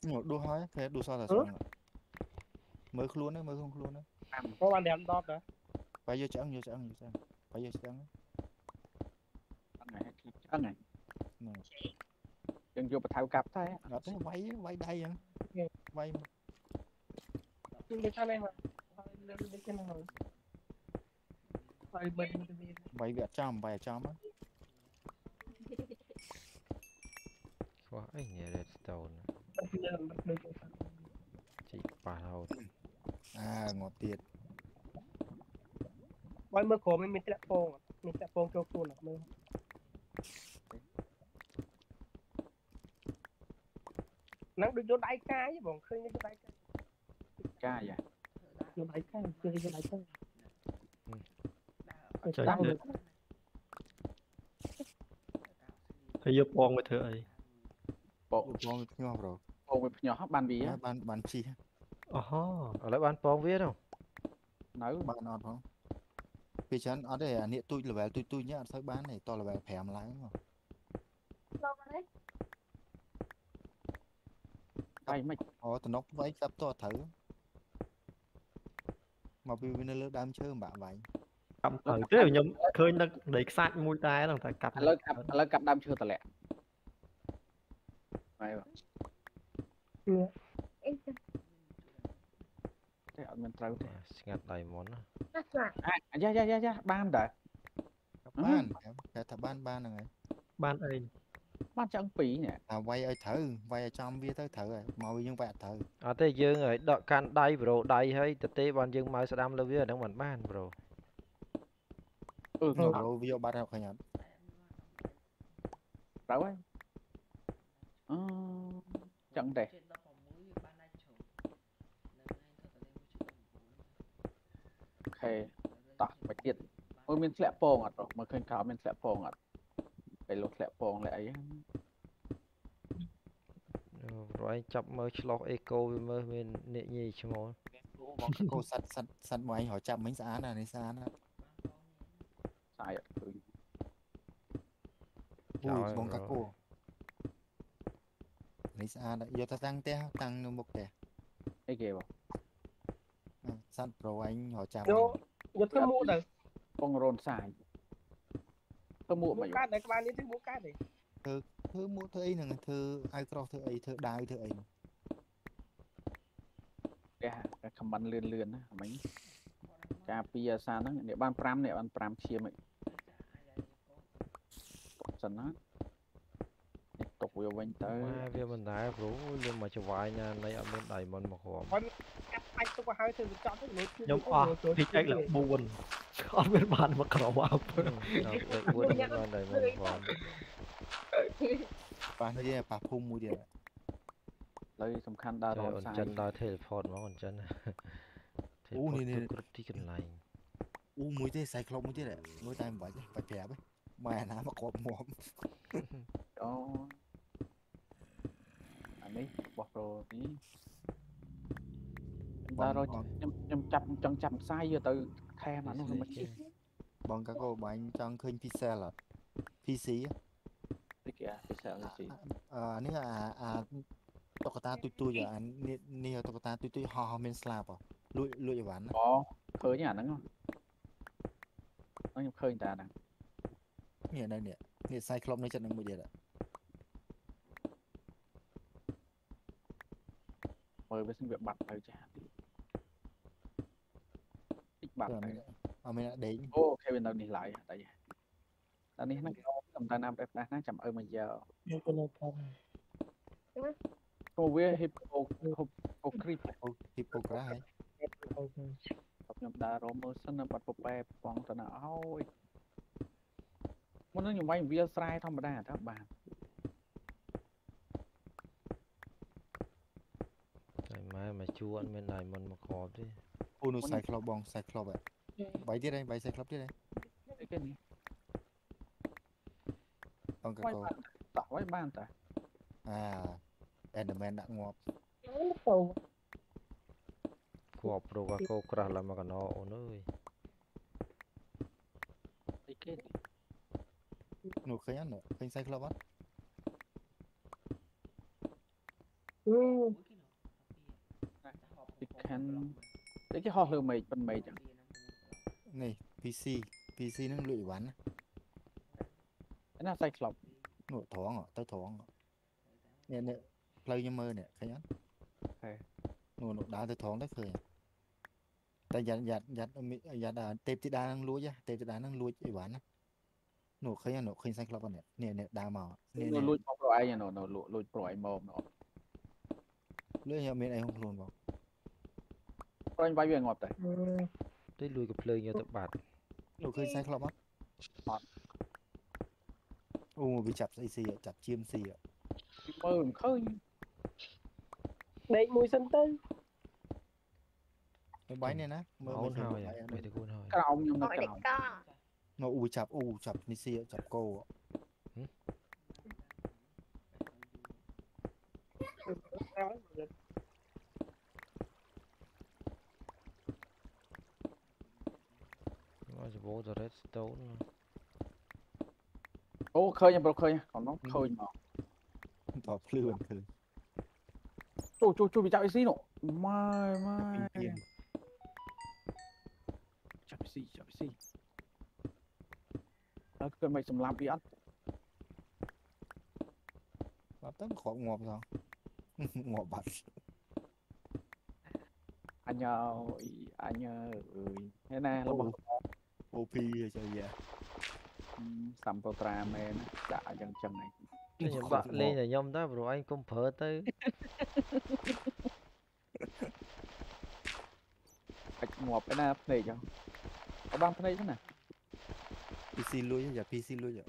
ngồi đua hói thế đua sao là xong mới luôn đấy mới không luôn đấy có bạn đẹp đo đấy phải vô trắng vô trắng vô trắng phải vô trắng này trắng này đừng vô bật tháo cặp thôi nó thấy vay vay đây anh vay vậy việc trăm vài trăm á, quá ấy nhỉ redstone, chỉ vào, à ngọt tiệt, vậy mới có mình mình sẽ phong, mình sẽ phong cho cô nữa, nắng được chỗ đại ca chứ bọn khơi cái chỗ đại ca, ca vậy. Vô lại cái, vô lại cái. Trời ơi. Thấy vô bong với thưa ấy. Bong bong nhỏ rồi. Bong với nhỏ bán bí á, bán bán chi. Oho, ở lại bán bong viết không? Nói bán ọt không? Vì chắn ở đây à nịa tụi là vẻ tụi tụi nhá, thấy bán này to là vẻ phèm lái không? Đâu mà đấy. Ai mày. Ờ tụi nó vẫy sắp to thử. Mà vì nó lỡ đám chơi mà vậy cầm thử chứ nhóm khơi nó để sát mũi tay nó phải cặp lỡ cặp lỡ cặp đám chơi tao lẹ mày vậy chưa thế ở miền tây ngặt đầy món à dạ dạ dạ dạ ban đấy ban để thằng ban ban là ngay ban đây ban chẳng phí nhỉ à vay ở thử vay ở trong bia tới thử rồi mà vì những vẹt thử à thế dương rồi đợi can đây bro đây hay tê ban dương mai sẽ đâm lên bia đang bàn ban bro Ừ, rồi đâu video ba nào khai nhận. Đâu ấy. Ờ chẳng để. Ok, tắt bật điện. Ôi mình sẽ phong ạ, mà khơi khảo mình sẽ phong ạ. Phải lột sẽ phong lại ấy. Rồi chập mơ slot eco mơ mình nệ nhì chứ mô. Cô sẵn sẵn sẵn mà anh hỏi chậm mình giá nào này xa nào. Sai ạ. Ui, bóng các cô. Này xa đã, giờ ta tăng té, tăng nương bốc tè. Ê kìa bỏ. Sẵn rồi anh hỏi chậm. Giờ thơ mụ này. Bóng rôn xài. Thơ mụ mà yếu. Bố cát này, các bạn đi thích bố cát này. Thơ, thơ mụ thơ ấy nè, thơ ai có thơ ấy, thơ đai thơ ấy. Các bạn lươn lươn á, mấy Chà pia xa nó, để ban pram này, ban pram chia mệnh. Sẵn hết. Tục vô vinh tới Vì mình đã rủ, nhưng mà cho vài nha, lấy ở bên đầy mình mà khổ. Anh tôi có hai thứ chọn cái lối chứ. Nhưng mà, thì anh là buồn. Chọn bên bàn mà khổ vào. Buồn bên đầy mình khổ. Bạn thấy là bà phung mùi điện ạ. Lấy xong khăn đa rồi ổn chân đa teleport mà ổn chân. Ủa nè nè nè. Ủa mùi thế xài khóc mùi thế đấy. Mùi tay mùi thế, phải phép ấy. Mẹ ná mà có mồm. Đó. Anh ấy, bọc rồi tí. Đa rồi, em chẳng chạm sai vô từ khe mà nó không mất chứ. Bọn các cô bọn anh chẳng khuyên pizza là pc á. Thế kìa, pizza là gì? Ờ, nếu là à... Tóc ta tui tui giờ anh nè tóc ta tui tui ho ho men slap à lụi lụi ván có khơi nhả nó không nó nhập khơi ta nè nè đây nè nè sai club này chân đang mười giờ ạ mời với sinh việc bật này chả ít bật này à mình đã đến ô khi bên tao đi lại tại vì tao đi nó cầm tay nam đẹp đã nó chậm ơi mà giờ Cô với Hippocrates Hippocrates Nhậm đá rô mơ sân là bật bộ bẹp Bọn tần áo Muốn nó nhầm vay vì sai thông bà đá các bạn Tại mai mà chú ăn bên này mình mà khó chứ Ôi nó xài club bóng xài club ạ Bấy tiết đây, bấy xài club tiết đây Bọn các cô Tỏ với bàn ta À Enderman đã ngọt Ngọt rồi và cô cậu làm mà còn nó ổn ơi Nụ khấy ăn nữa, khánh xanh là bắt Đấy cái hot lửa mày phần mày chẳng Này, pê xê, pê xê nó lụy bắn Đấy là xanh lọc Nụ thoáng hả, tao thoáng hả Nè nè Play như mơ nè, khá nhắn Nụ nụ đá từ thoáng tới khởi Ta giặt giặt giặt Giặt tệp thì đá năng lúi chứ Tệp thì đá năng lúi chứ bán Nụ khá nhắn nụ khinh xanh lọc nè Nè nè đá màu Nụ lúi bọc rồi nha nụ nụ lúi bỏi mồm nụ Lúi nhờ mình ấy không luôn bọc Rồi anh vay về ngọt đấy Tới lúi của play như tập bạt Nụ khinh xanh lọc á Ồ bị chạp xì ạ, chạp chiêm xì ạ Mơ không khơi Đấy mùi sân tư Mùi bánh này ná Mơ mùi sân tư Cái ông nhưng mà cái ông Nó ui chạp ui chạp ní xì ạ chạp cô ạ Nó sẽ vô ra redstone Ô khơi nha bro khơi nha Còn nó khơi mà Tỏ lưu bằng thường Chùi chùi chùi bị chạm cái gì nọ Mai mai Chạm cái gì chạm cái gì Đó cơn mày xùm làm đi ăn Bạp tới khó ngọt sao Ngọt bật Anh ơi Anh ơi Thế nè ô pê rồi trời dạ Sầm tàu trà mê nó Dạ chân chân này Nhưng bạn lên là nhom đó rồi anh không phở tới Anh ngọt cái nào này cho Ở băng cái này thế nào พี่ซีลุยอย่าพี่ซีลุยอย่า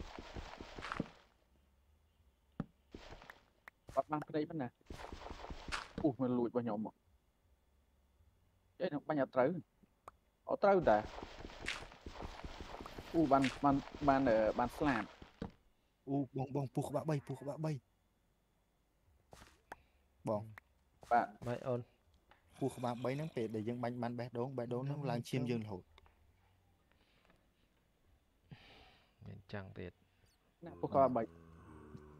ปัดมันไปได้ปะเนี่ยอู้มันลุยไปหย่อมหมดเจ๊น้องปัญญาเต๋อเอาเต๋อได้อู้บันบันบันเอ่อบันสลับอู้บองบองปูกบะใบปูกบะใบบองบะใบออนปูกบะใบนั่งเป็ดเดี๋ยวยังบันบันแบดโดนแบดโดนนั่งล้างชิมยืนหดจังเด็ดปูกบะใบ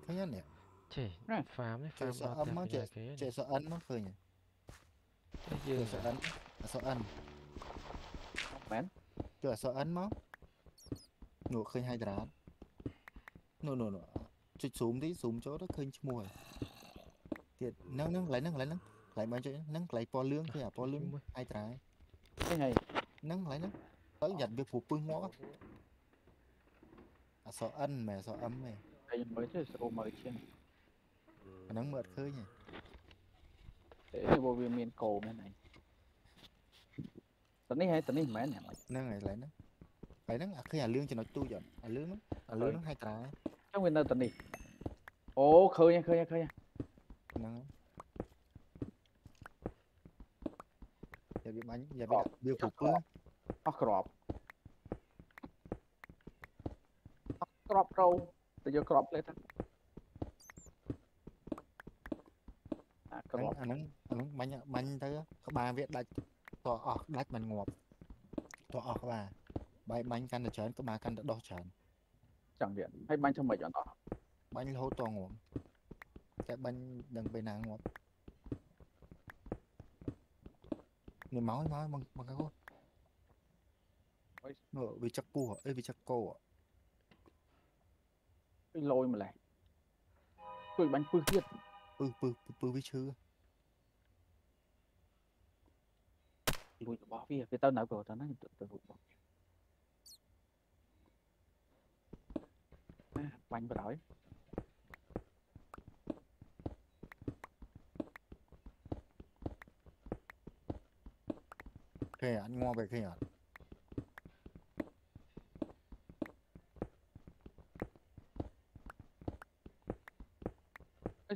แค่นั้นเนี่ยเจ๊ฟาร์มนี่ฟาร์มเราแต่ไม่ได้เจ๊สะอันมั้งเคยเนี่ยเจ๊สะอันสะอันแมนเจ๊สะอันมั้งหนูเคยให้ร้านโน่นโน่จุดสูงที่สูงโจ้ก็เคยชิมวยเดี๋ยวนั่งนั่งไหลนั่งไหลนั่งไหลมาโจ้นั่งไหลปอเลื้องเพื่อปอเลื้องไอ้ตายcái nàyนั่งไหลนั่งtới nhặt việc phụ pưng ngõ sợ ăn mẹ sợ ấm mẹ anh mới chơi sầu mới chơi nắng mượt khơi nhỉ để vô viên miền cổ bên này tận này hay tận này mẹ này năng này lại nữa lại nữa khi à lương cho nó tu dọn à lương lắm à lương nó hay trái trong nguyên nơi tận này ô khơi nha khơi nha khơi nha năng giờ bị bánh giờ bị biêu cục nữa óc cọp óc cọp râu từ giờ cọp lên anh nắng anh bánh bánh tới các bà việt đạch tỏ ọc đạch mình ngọt tỏ ọc bà bánh bánh căn được chén các bà căn được đo chén chẳng điện hay bánh cho mày chọn tỏ bánh hố to ngọt cái bánh đừng bên nàng ngọt người máu máu bằng bằng cái con ngựa vì chắc cua ấy vì chắc cô cái lôi mà lại cười bánh cười thiệtปื้อปื้อวิชื่อลุยตัวพี่ไปเต้าหนาวก่อนตอนนั้นตัวตัวบอกบังไปร้อยเขียนงอไปเขียน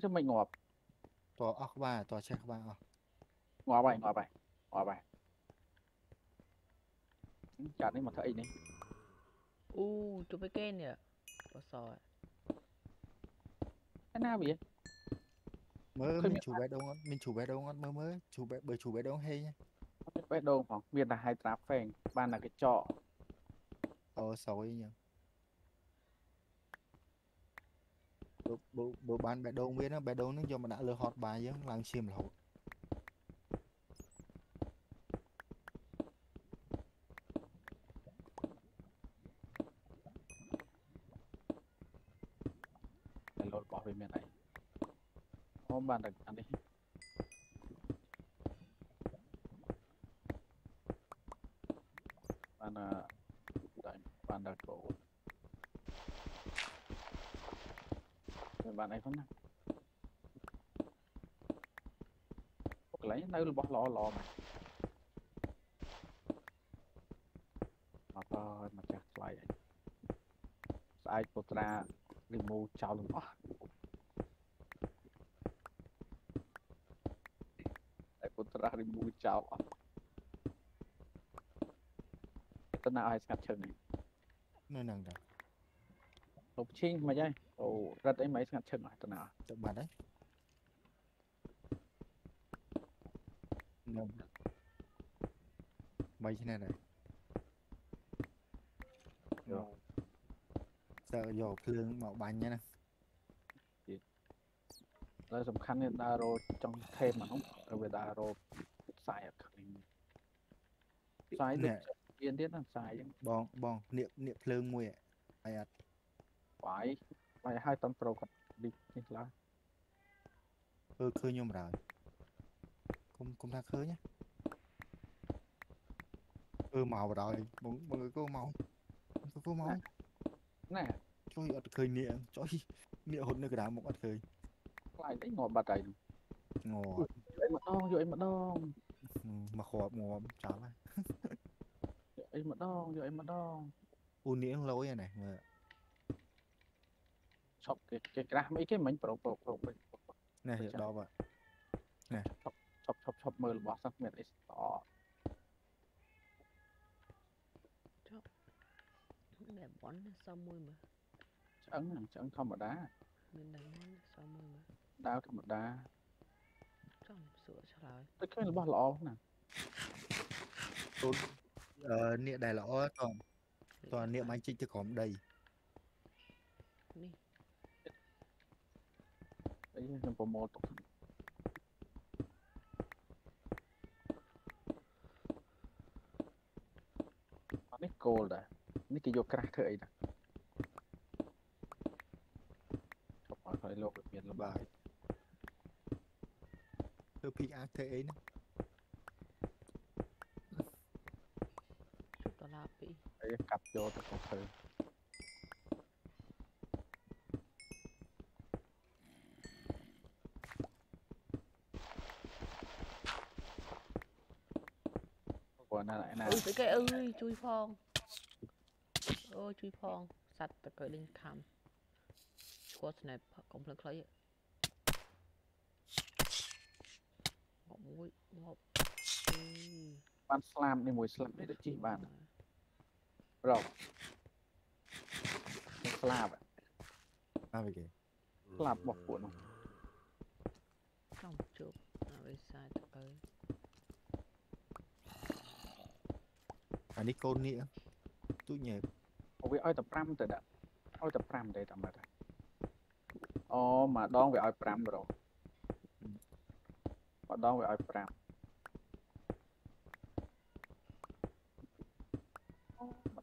จะไม่งอบตัวออกว่าตัวเช็คว่างอไปงอไปงอไปจัดนี่มาเถอะอีกนี่อู้จูไปเก้นเนี่ยตัวซอยแค่หน้าบีมือมินชูเบดงอนมินชูเบดงอนมือมือชูเบเบอร์ชูเบดงเฮยเบดงของเวียนแต่ไฮตราแฝงบ้านน่ะก็เจาะเออซอยเนี่ยbộ bàn bè đôn biết nó bè đôn nó cho mà đã lừa hot bài chứ làng chim là hột để lột bỏ về miền này hôm bàn đặt ăn đi bàn à bàn đặt bộ bạn này không nè, lấy nấu bò lò lò mà, mà to mà chặt lại, sai bột ra limu chảo luôn á, sai bột ra limu chảo, tên nào hay sắp chơi này, nơi nào đó, lục chiên mà chơi ồ ra đấy máy ngặt chân lại tao nào tao bàn đấy máy thế này này giờ dò phượng màu bánh nha nè là tầm khăn nên đa rô trong thêm mà không rồi về đa rô sai ở khẩn sai được yên tiết là sai bong bong niệm niệm phượng mùi ai ạ phải mày hai tấm pro còn đi đi lá, ơ khơi nhôm rồi, cùng cùng ta khơi nhé, ơ màu rồi, bốn bốn người cô màu, cô màu, nè, chơi ở khơi nịa, chơi nịa hồn nơi cái đá một ở khơi, lại đấy ngọt bà cày, ngọt, vậy mà đong, vậy mà đong, mà khọp ngọt chả vậy, vậy mà đong, vậy mà đong. Union lối này mà. Chọc cái cái ra mấy cái mảnh bột bột bột này hiểu đâu vậy? Này chọc chọc chọc chọc mờ bỏ sang miền Bắc đó. Chọc để bón sau môi mà. Trắng hàng trắng không mà đá. Nên đánh sau môi mà. Đá không mà đá. Trắng sữa sao lại? Tất cả là bỏ lọ không nào? Tốn ờ niệm đại lọ còn toàn niệm anh chị cho khóm đầy. Đi. Đấy là bộ một. Nó cold à. Nó cái vô crack thơ ấy nè. Không phải phải lộn được biệt là bài. Thơ phí ác thơ ấy nè. Chút đó là bị. Đấy cặp vô thật một thơ. Ôi cái cây ơi chui phong. Ôi chui phong sạch từ cây linh khám. Chúa này cũng lực lấy. Ngọc mũi ngọc. Bạn slam đi mùi slam để được chỉ bạn. Rồi. Slam ạ. À vậy kìa. Slam bọc cuộn không? Không chụp. À vậy sai từ cây. Anh đi côn nĩa, tui nhẹ. Ôi ơi tập pram từ đã, ôi tập pram đây tạm mà đã. Ô mà đón về ôi pram rồi. Mà đón về ôi pram. Mà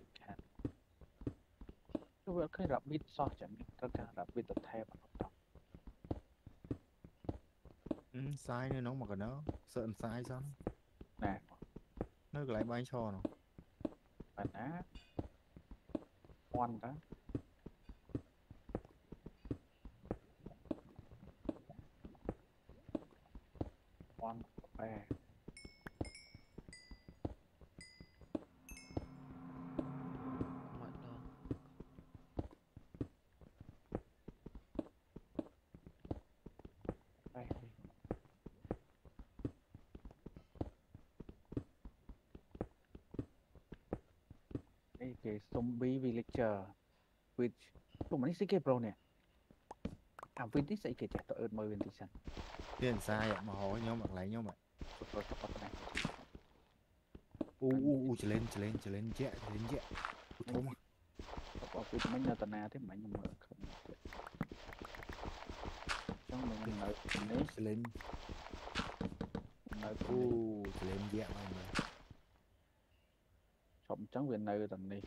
khát. Chứ vậy cái rạp bít so chẳng biết. Tất cả rạp bít tập theo bằng hợp đồng. Ừ, sai nữa nó mà cả nó. Sợ em sai sao? Nè. Nó lại bánh cho nó. Bạn á. Mòn đó. One bear. Đây cái zombie villager which luôn mà đi cái pro nè. À vì đi sẽ kể trẻ tội ơn mời viên tinh sân. Tiền sai ạ, mà hỏi nhau bạn lấy nhau mà. U u u trở lên trở lên trở lên dễ trở lên dễ. Thốn mà. Có cái mấy nhà tần na thế mấy nhà mở không. Trong mình nói nếu trở lên. Nói u trở lên dễ mọi người. Sống trắng viên nơi tần đi.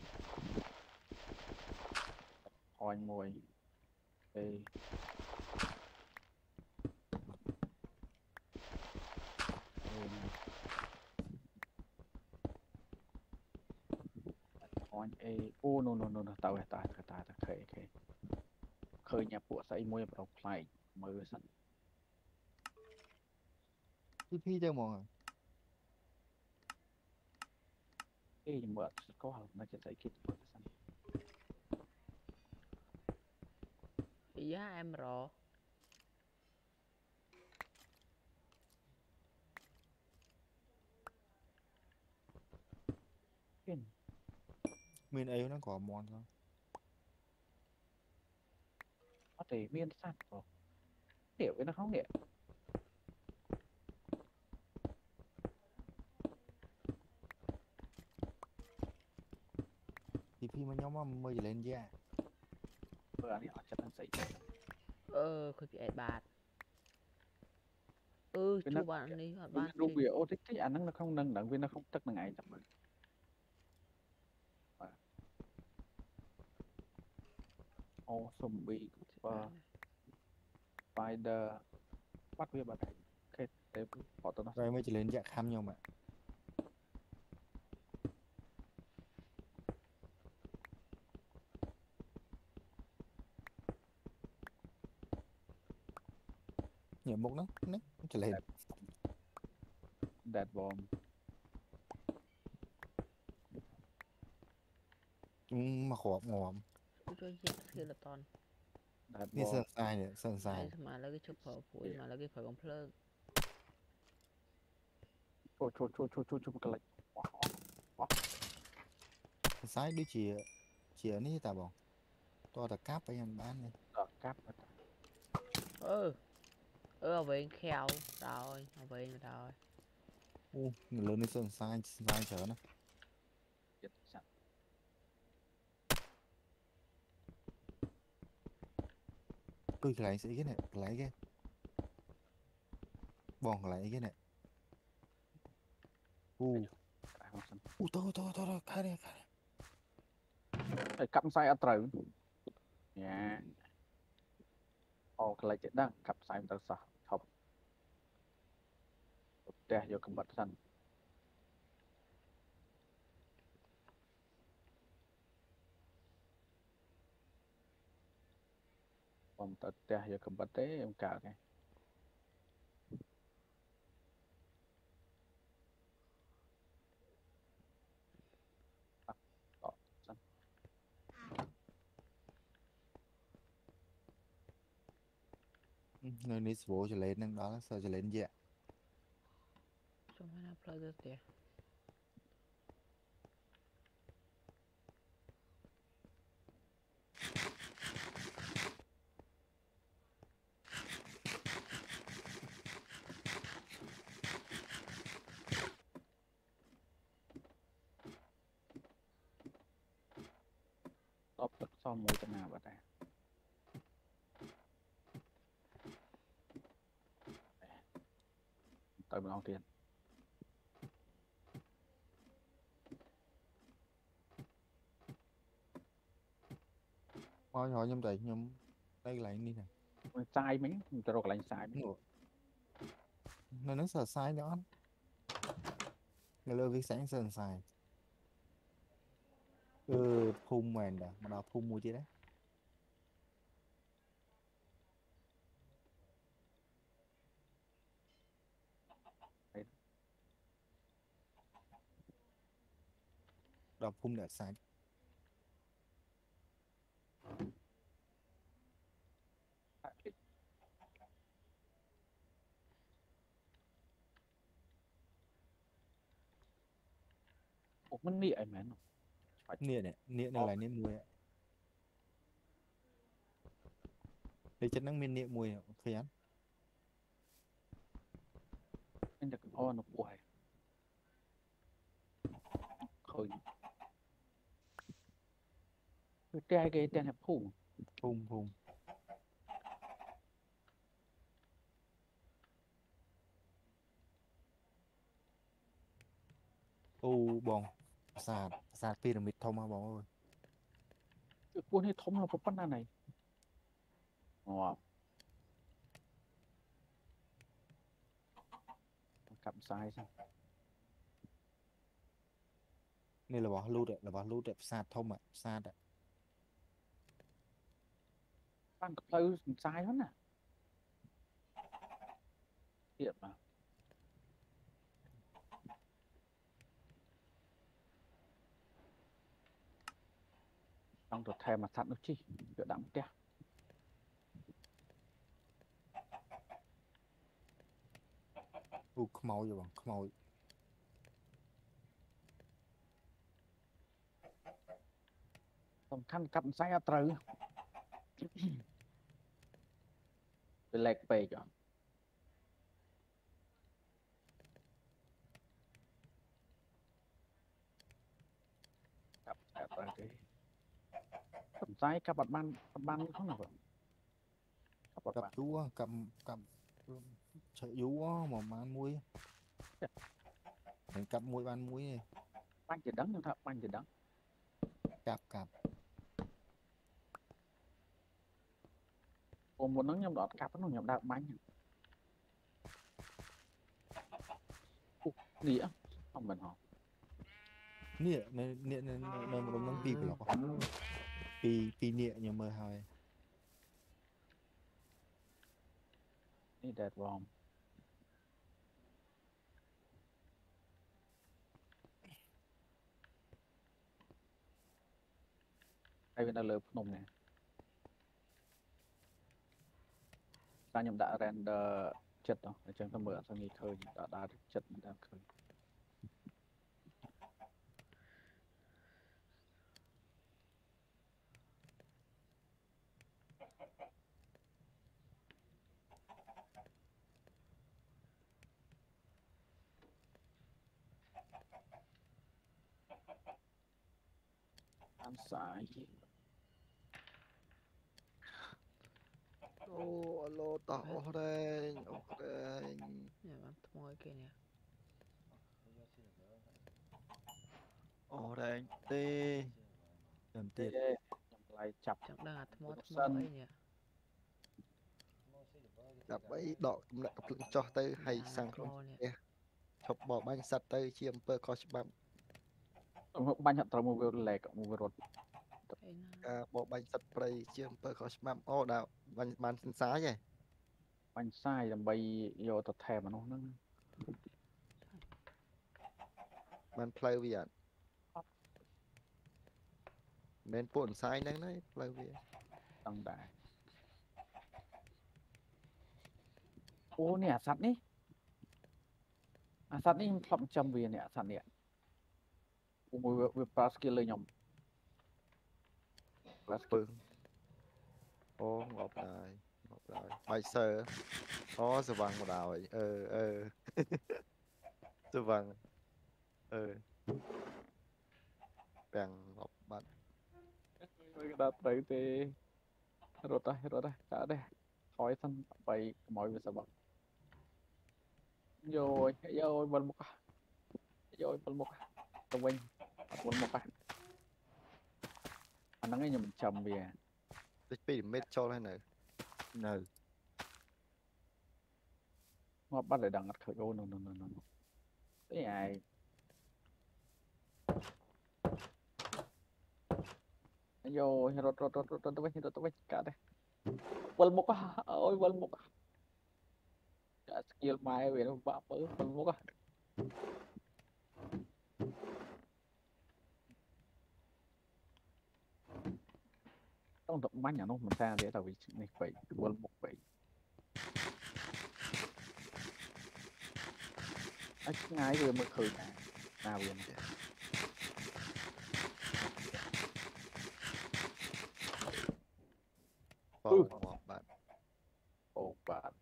Hỏi mùi. Đây. Ô no no no no tao ta ta ta khơi khơi khơi nhà bụi xây môi vào lại mới sẵn đi thi cho mọi người cái mượn có học nó sẽ thấy kịp mới sẵn dạ em rõ kinh miền ấy nó có món không? Có thể miền sắt rồi. Tiểu với nó không nhỉ? Thì khi mà nhóm mà mới lên ra. Vừa thì họ chặt ăn sấy. Ờ, khởi cái bạt. Ừ, chú bạn đi họ bạt. Đúng việc ô thích thích ăn nó không nâng đẳng viên nó không tức là ngày tập mình. Zombie, the បាត់វាបាត់ហើយខេតតែបត់ទៅណាហើយមួយចលែនយកខំខ្ញុំអាញ៉ាំមុខហ្នឹងណាចលែន that bomb មកគ្រាប់ងំជួយយកធ្វើលតនนี่เซิร์ฟไซเนี่ยเซิร์ฟไซมาแล้วก็ชุบเผาปุ๋ยมาแล้วก็เผากองเพลิงโอ้ชุบชุบชุบชุบชุบกระไรไซด้วยเฉียเฉียนี่ตาบอกตัวตะกร้าไปยังบ้านเลยตะกร้าเออเออเอาไปแค่เอาดาวเอาไปดาวโอ้เรื่องนี้เซิร์ฟไซไซเฉยนะtôi lấy cái này lấy cái bong lấy cái này u u to to to to cái này cái này cắm sai ở trời nha ô cái này chết đắng cắm sai mình ta sợ không để vô cầm bật sẵn ông ta để giờ cầm bát té ông cả này nơi ní số trở lên năng đó sao trở lên vậy trong hai năm rồi đấy xong rồi thế nào vậy ta tới mình ăn tiền coi hỏi nhom tay nhom tay lại đi nè sai mấy tao rồi lại sai mấy rồi nó nó sợ sai đó người lơ vi sáng sờn sai ừ phun mền đã mà nó phun mua chứ đấy đó phun đã sai ủa mất đi ai mẹ nóเนี่ยเนี่ยเนี่ยอะไรเนี่ยมวยเดี๋ยวจะนั่งมินเนี่ยมวยขยันนั่นจะอ้อนหนูป่วยเคยแก้เกย์แต่แบบพุ่งพุ่งพุ่งโอ้บองศาสตร์ศาสตร์พีระมิดทอมมาบอกเลยควรให้ทอมเราพบปั้นหน้าไหนอ๋อกลับซ้ายซะนี่เราบอกรูดอะเราบอกรูดแบบศาสตร์ทอมอะศาสตร์อะปั้นกับเราซ้ายแล้วน่ะเทียบมาต้องตัวแทนมาทัดนุชิเดือดดำเตี้ยดูขมเอาอยู่บ้างขมเอาสำคัญกับไซอัตรึเป็นแหลกไปก่อนกับไซอัตรึ sai cặp bật ban bật ban không nào vậy cặp chú cặp cặp sợi vú mà ban muối cặp muối ban muối ban chỉ đắng nhưng thật ban chỉ đắng cặp cặp Ủa một nó nhầm đọt cặp nó nhầm đạp bánh nghĩa không bình họ nghĩa nên nên nên một đống năng pì của nó pì pì nghĩa nhiều mờ hai đi đẹp vòng ai bên đã lợp nồng này ta nhầm đã render chất đó để chúng ta mở sang đi khơi đã đã chất đang khơi ăn xả gì ô lô tàu đây ok nhà bạn thôi kia nè ô đây tê làm tê lại chập chẳng đang thua thua đấy nhỉ chập ấy đọt cũng lại cặp lưng cho tới hay sang luôn chụp bỏ bánh sạch tới chiêm bơ coi bám bánh hạt trầm mùi lẹt mùi rột bộ bánh sạch bầy chiêm bơ coi bám ô đạo bánh bánh xá vậy bánh sai làm bầy vô tập thèm mà nó nâng bánh play vậy ạ bên buồn sai đang đấy play vậy tăng đại ô nè sắt ní à sắt ní không chăm về nè sắt nè ôi về pass kia lên nhom pass bưng ô ngọc lại ngọc lại bay sờ ó sờ vàng một đào ấy ờ ờ sờ vàng ờ vàng ngọc bạch đã tới thì rồi ta rồi ta đã đây hỏi thân vậy mọi người sao bận rồi rồi bận một rồi bận một tụi mình bận một bạn anh nói như mình chầm về tích pì mét cho lên này này mà bắt lại đằng ngặt khởi ô nô nô nô nô cái này vô rồi rồi rồi rồi tôi biết rồi tôi biết cả đây quên một á ôi quên một á skill mai về nó bả bớ quên một á trong động máy nhà nó mình xa thế là vì này phải quên một vậy anh ngay về một khử nào vậy một bạn một bạn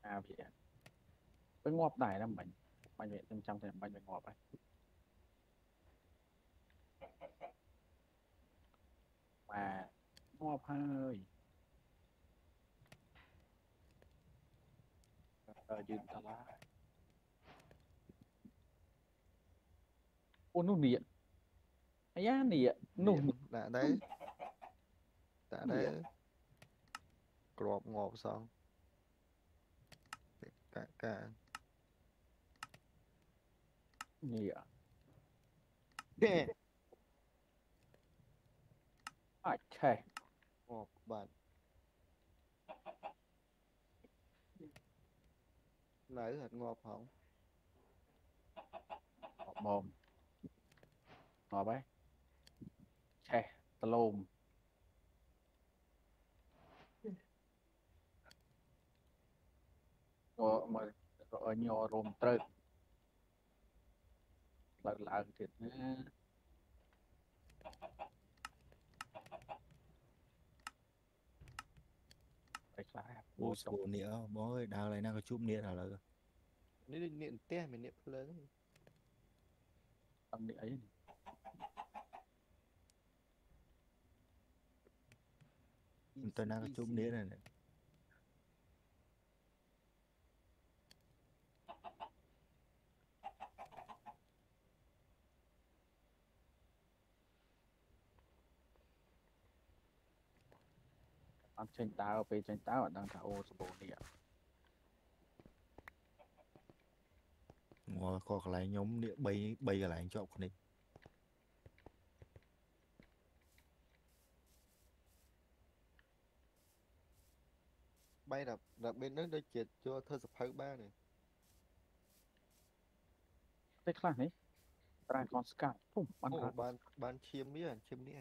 à vậy với ngọt này là mình bánh vậy trăm trăm thì bánh vậy ngọt ấy mà ngọt hơi ở dưới ta lá ô nó niệm, ấy á niệm, nùng đã đấy, đã đấy, cọp ngọt xong, cả cả niệm, thế, ai thế, ngọt bẩn, nãy thật ngọt không, ngọt mồm ngọt ấy, chè, tơ lôm, rồi mà rồi nhò rôm trơn, lợn lợn thịt nữa, cái lá, bố sầu nĩa, bố ơi, đào này đang có chụp nĩa nào rồi, nĩa nĩa te mình nĩa lớn, ăn nĩa ấy. Tôi đang có chút đĩa này này ăn trên táo, về trên táo đang thả ô số bốn đi ạ. Ngồi có cái nhóm địa bay bay cái lại chọn con đi. Bay đập đập bên đó đôi chìa cho thơ sập hai ba này. Tết là này. Trai con sky. Pum ban ban ban chiêm biết chiêm đi.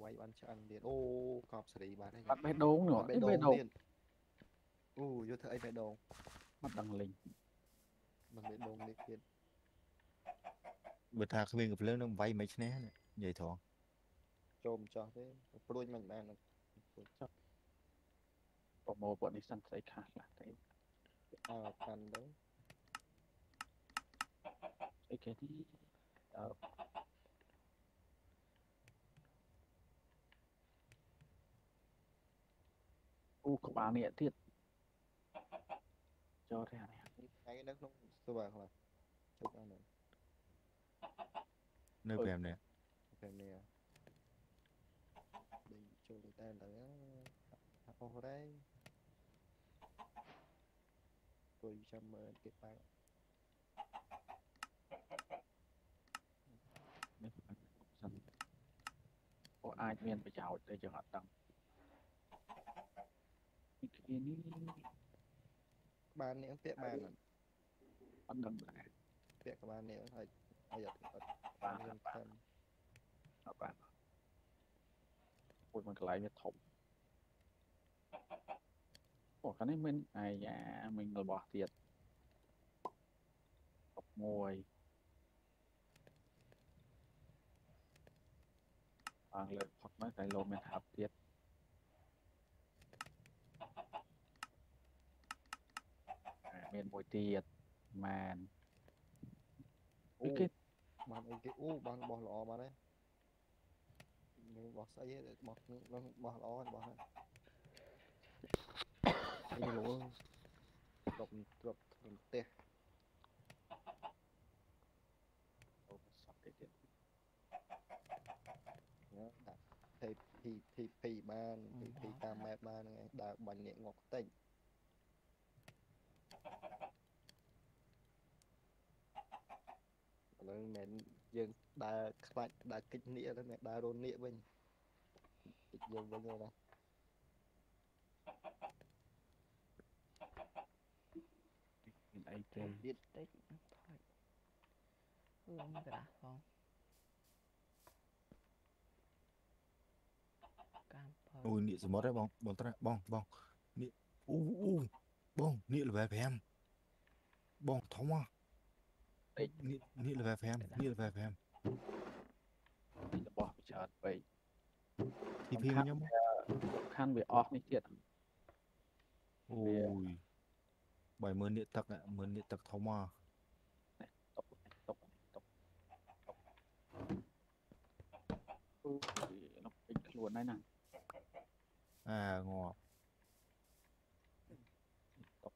Quay ban chăn điện ô cọp sợi bàn này. Bắt bé đốn nữa. Bắt bé đốn. Ồ, vô thợ ấy bé đốn. Mắt đằng lình. Bắt bé đốn đi kia. Bật thà cái viên gặp lớn nó vay mấy cái này. Vậy thôi. Chôm cho thế. Đôi mình bạn. Bỏ mồ bọn đi săn sấy khát là thế. À, cần đấy. Cái cái đi. Đó. U của bà này thiệt cho thế này cái nó không cơ bản là chụp ra này nơi phèm này phèm này đi chụp được tên là ô đấy tôi chăm cái tay ô ai miền bây giờ để cho họ tăng ban này tiệm bàn ăn đầm lại tiệm các bạn này phải bây giờ bạn lên bàn các bạn ôi mình lại nhật thủng ủa cái này mình ai dạ mình rồi bỏ tiền học ngồi bằng lời hoặc mấy cái lô mình học tiền miền mồi tiệt màn u cái màn cái u bằng bỏ lọ mà đấy bỏ say bỏ bỏ lọ bỏ cái lỗ độc độc tê thì thì thì thì ban thì thì tam mẹ ban này đã bệnh nhẹ ngọt tỉnh mẹ dương đã khát đã kích nghĩa đó mẹ đã rôn nghĩa mình kích dương bao nhiêu đó ai chơi biết đấy thôi không đã không ôi nghĩa số một đấy bong bong ta bong bong nghĩa u u bong nghĩa là về phải em bong thóng à nghĩ là về phải em, nghĩ là về phải em. Bỏ chợt vậy. Thì phim nhá. Khăn về off này thiệt. Ôi. Bảy mơn điện tặc ạ, mơn điện tặc tháo mà. Tộc tộc tộc. Ôi, nó tính luôn này nè. À ngọt. Tộc.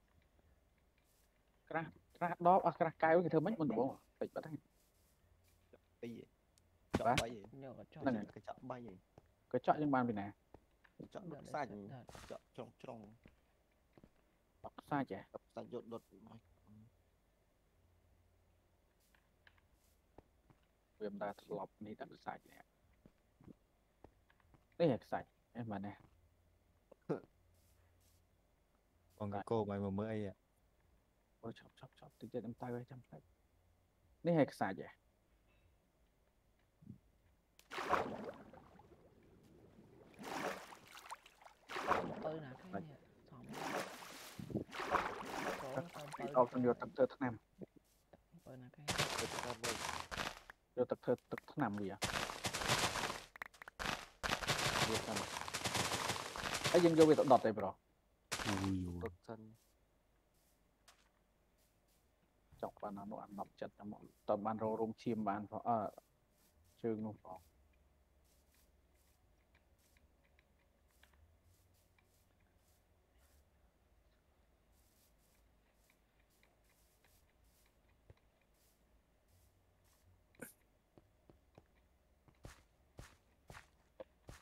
Crap. Ra đó à ra cái thơm mấy mình được không? Tịch bắt anh. Cái gì? Chọn bay gì? Nhờ chọn cái chọn bay gì? Cái chọn trên bàn bên này. Chọn đập xanh. Chọn trong trong. Đập xanh chả? Đập xanh dột đột. Viêm ta lọc này đập xanh nè. Đây là xanh em mà nè. Còn cái cô mày mà mới à? Ôi chọc chọc chọc tự nhiên em tay với chăm sạch. Này hẹc xài vậy. Ơi nè cái này. Xong. Ôi con vô tập thơ thất nằm. Ơi nè cái này. Vô tập thơ thất nằm gì ạ. Vô tập. Ê dân vô bị tập đọt đây bro. Ui ui. Tập thân. Chọc và nó ăn nọc chật cho mọi tầm ăn rô rung chim và ăn phó ờ chương luôn phó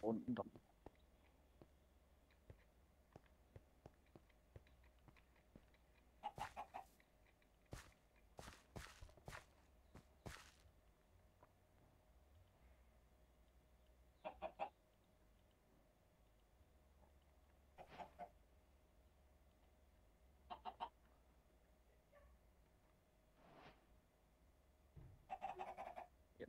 unten drin.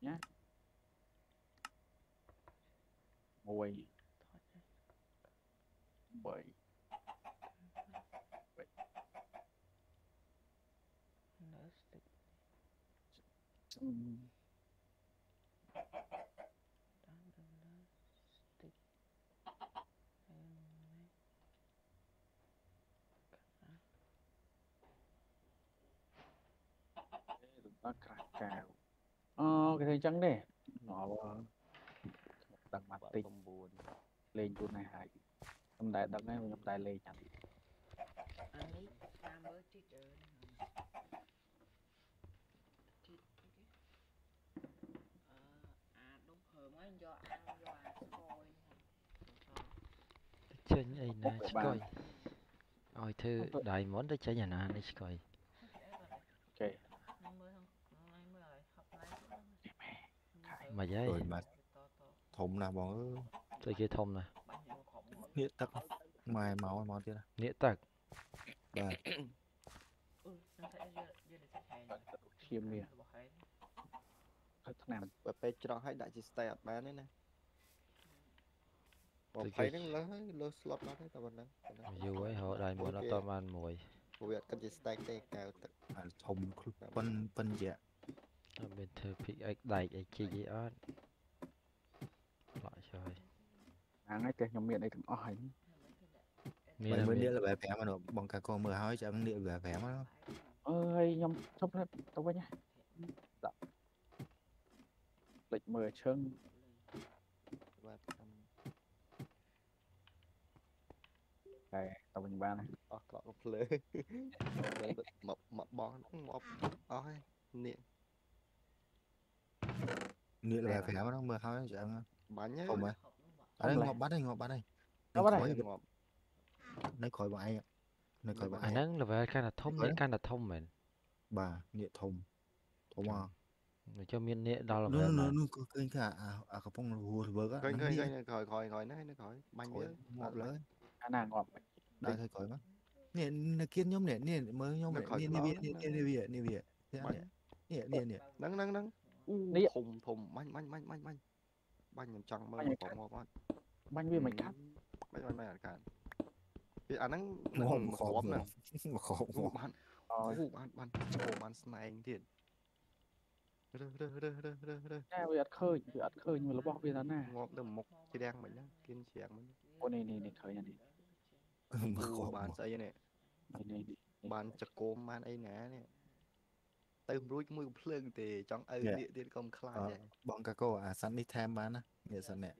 Nhá, mùi, bởi, bởi, nó cạc cào. Ờ, cái thằng trắng này nó đằng mặt tinh lên chỗ này hại ông đại đằng này ông đại lên chẳng trên này nè coi rồi thư đại món tới chơi nhà nè đi coi. Mà vậy mà thùng là bọn tôi kia thùng nè nghĩa tật mày màu màu kia nghĩa tật rồi khiêm nè thằng nào bê cho hết đại chỉ stay ở bán đấy nè bọn thấy nó lớn lớn slot lắm đấy tao mình đấy ấy họ đại bọn nó to man mùi của việc cần chỉ stay đây cao tật thùng phân phân gì ạ bên thơ phí ếch đầy ếch chi dễ ớt loại trời ăn ếch kìa nhóm miệng ếch cũng ỏi bởi bên đĩa là bẻ phẻ mà nó bọn cả con mưa hói cho ăn đĩa bẻ phẻ mà ơi nhóm chốc lên tao quá nhá lịch mười chân đây tao bình ba này ớt lọt lọt lưới mập mập bón mập ỏi niệm nghĩa là phải nó mưa thôi chứ ăn bánh nhá. Không ạ. Ở ngọt bánh đây, ngọt bánh đây. Nó bắt đây. Nó khỏi bọn ai. Nó khỏi bọn ai. Nó là về cái là thông, cái là thông mình. Bà, nghĩa thông. Thông à. Nó cho miên nghĩa đó là nó nó nó có kênh cả à có phong hùa vớ á. Kênh kênh khỏi khỏi khỏi nó nó khỏi. Bánh nữa, ngọt lớn. Nó là ngọt. Đây thôi khỏi mất. Nè nó kiên nhóm nè, nè mới nhóm nè, nè nè nè nè nè. Nè nè nè. Nắng nắng nắng. Này thùng thùng manh manh manh manh manh manh chẳng mơ mà bỏ mò manh với mày cắt mày mày mày cắt cái anh nắng nó khóm nè mà khóm bạn vụ bạn bạn chỗ bạn snack tiền rơ rơ rơ rơ rơ rơ nha bị ắt khơi bị ắt khơi mà nó bóc viên đó nè ngọt đầm mộc chỉ đen mình nhá kiên chèn mình con này này này khơi này mà khóm bạn xây này này bạn chặt côm bạn ấy nè này từ rối mùi phượng thì trong ơi địa tiên công khai bọn các cô à sẵn đi tham bán á nghĩa sẵn nè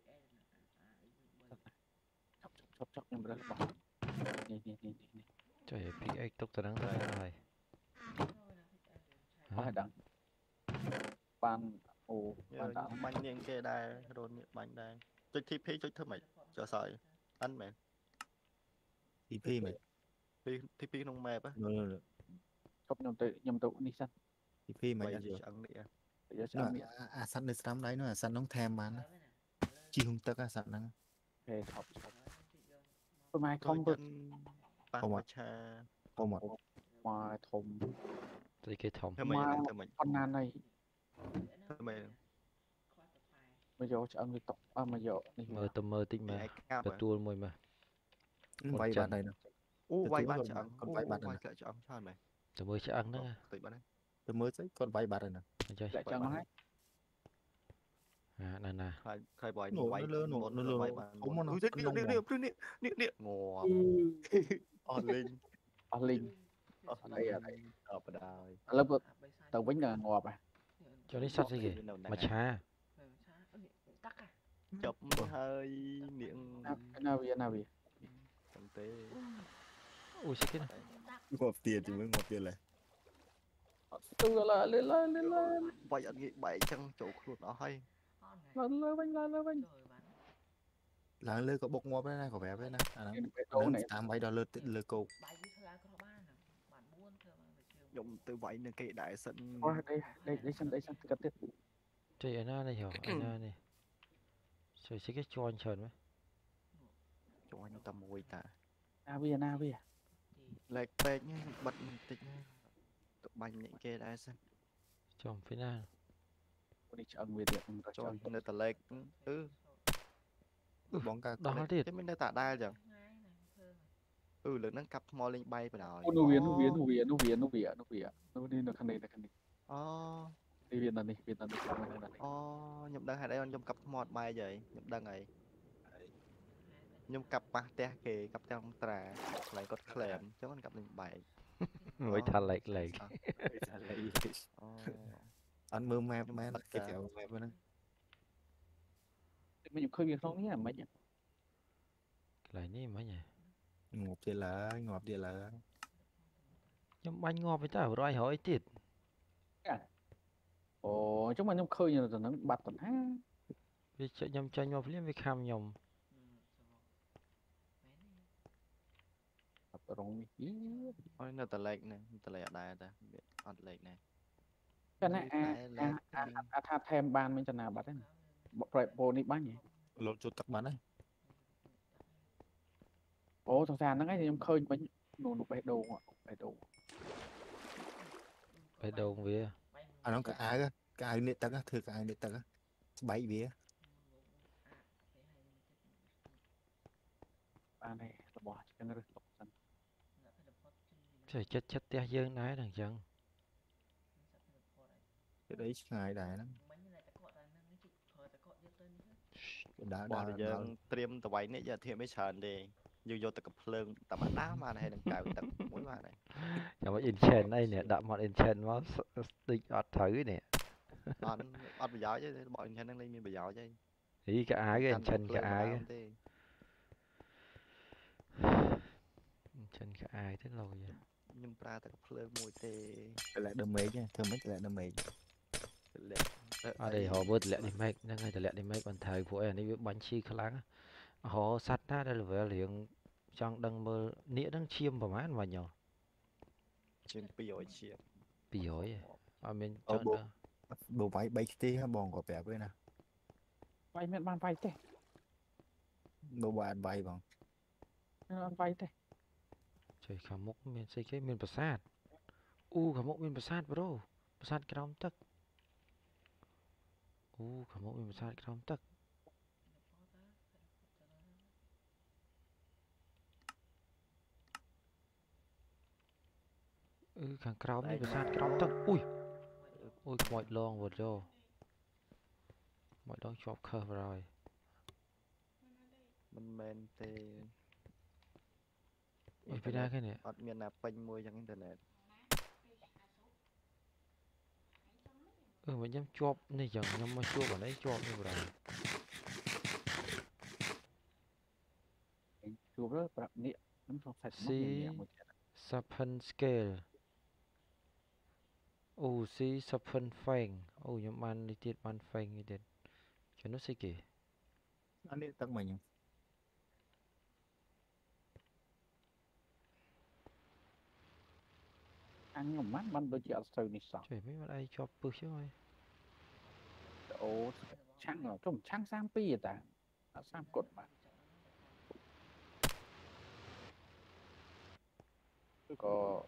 chọc chọc chọc nhưng mà bỏ đi đi đi đi trời bị ếch tốc tao đang ra rồi hả đắng ban ồ ban đá bánh niên kê đai rôn niệm bánh đai chơi thi phí chơi thơ mày cho sợi ăn mày thi phí mày thi phí nông mẹp á chọc nhầm tự nhầm tụ đi sẵn khi mà ăn địa, à sẵn được sắm đấy nữa, sẵn nóng thèm bán, chi hung tơ cả sẵn năng, hôm nay không được, không một, không một, mà thùng, đây cái thùng, mà con nan này, bây giờ ăn được tóc, à mà giờ, mờ tầm mờ tinh mà, bắt tua mồi mà, vay bạn này nè, u vay bạn chẳng, u vay bạn lại chẳng sao mày, tầm mờ chẳng nữa. Tôi mới thấy con vay bạt rồi nè. Lại chẳng nói. À, nè nè. Khai bói nó vay nó nó nó vay bạt. Ông nó rất điệu điệu điệu điệu điệu điệu. Ngò. On linh. On linh. Ở đây à đây. Ở bên đây. Lớp vực. Tàu bánh là ngọt à. Cho đến sắt gì kì. Mà cha. Tắc à. chụp hơi miệng nào vậy nào vậy tầm tê ui chết này ngọt tiền thì mới ngọt tiền này tôi là lên lên lên lên vậy anh nghĩ bảy chân chỗ ruột nó hay lên lên bánh lên lên bánh là lên có bốc ngọt bên này có vẻ bên này à nó tám bảy đo lên lên cầu dùng từ bảy nên cái đại sân đây đây đây sân đây sân cắt tiếp chơi ở nơi này hiểu ở nơi này chơi xí cái cho anh chơi với cho anh tầm mùi ta à bây giờ nào bây giờ lệch về nhé bật tịch tụi bánh những kia đại sân chồng phía nào đi chọn về được cho người ta lệch ừ bóng cả đó thì thế mình đã tả đa chẳng ừ lớn nâng cặp mò lên bay vào đó nó viền nó viền nó viền nó viền nó viền nó viền nó đi nó khăn này nó khăn này oh đi viền lần đi viền lần đi oh nhầm đăng hay đây anh nhầm cặp mọt bay vậy nhầm đăng này nhầm cặp ba te kề cặp te ông trà lại cột kềm chứ còn cặp lên bay mới trả lại lại anh mưa mẹ mẹ đặt cái kiểu mẹ bên đó mình cũng khơi việc không nhỉ mấy nhỉ lại ní mấy nhỉ ngọt thì là ngọt thì là nhưng anh ngọt với tao rồi hỏi tịt ồ chúng anh trong khơi nhiều nó bật tận ha vì chạy nhầm chạy nhầm liên với kham nhầm tập rong ý thôi là tờ lệch này tờ lệch ở đây ta biết ăn lệch này cho nên à à à tha thêm ban mình cho nào bật đấy bật bồ đi bán nhỉ lột chuột tập bán đấy ồ thằng sàn nó ngay thì em khơi bánh đồ đồ bẹt đồ bẹt đồ bẹt đồ về à nó cả ai cơ cả ai nết tắc á thưa cả ai nết tắc á bảy vía ba này là bỏ cho nó được lộc sẵn trời chết chết tia dương nái thằng dân cái đấy ngại đại lắm đã đã giờ tiêm tàu bay nãy giờ thì mới sờn đi vô vô tập lương tập bắn đá mà này đằng cào tập mũi mà này nhưng mà enchant đây nè đậm một enchant nó tịch ọt thử nè ọt ọt bây giờ chứ bọn enchant đang lên miền bây giờ chứ thì cả ai cái enchant cả ai cái enchant cả ai thế lâu vậy nhưng ra tập lương mùi thì lại đầm mề chứ thường mấy lại đầm mề ở đây họ bớt lẹ đi mấy đang ngay từ lẹ đi mấy còn thời của em đi bánh chi khá lắm họ sát ra đây là về liền trong đằng mơ nĩa đang chiêm vào mát mà nhỏ chiêm piối chiêm piối à mình chọn đồ vải bay tê ha bòn có vẻ với nè vải miền ban vải tê đồ bạn vải bòn ban vải tê trời khả mốc miền xây cái miền bờ sát u khả mốc miền bờ sát bro bờ sát cái rong tắc u khả mốc miền bờ sát cái rong tắc ừ càng cào này phải sát cào tận ui ui mọi lon vừa rồi mọi lon chọc khờ rồi mình men tê ui phải ra cái này ở miền nào pin môi chẳng internet ừ mình nhắm chọc này chẳng nhắm mà chua vào đấy chọc như vậy chua rất đặc biệt lắm không phải Serpent scale u si serpent fang u nhóm man đi tiệt man fang đi tiệt cho nó xí kì anh đi tặng mình ăn nhầm mát man đôi chị ăn sôi đi sao trời mấy bạn ai cho bự chứ ơi ô trắng nào trông trắng sang pi ta sang cột mà có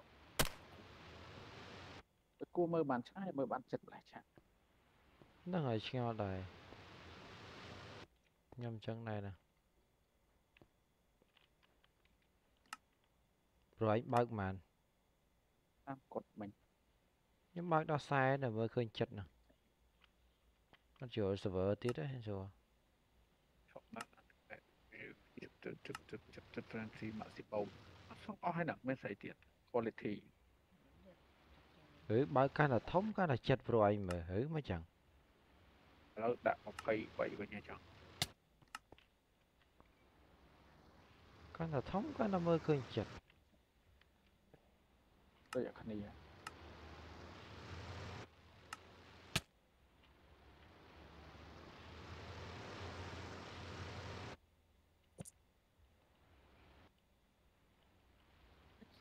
cô mơ bàn trái mơ bàn chật lại chặt nó ngồi treo đài nhầm chân này nè rồi anh bác màn à, cột mình nhưng bác đó sai là mới khơi chật nè nó chịu server tiết đấy rồi không có hay nặng mới xảy tiền quality hử bao cái là thống cái là chật rồi mà hử mới chẳng đã một cây vậy của nhà chẳng Kan da tam kanama kınçır. Böyle kanıya.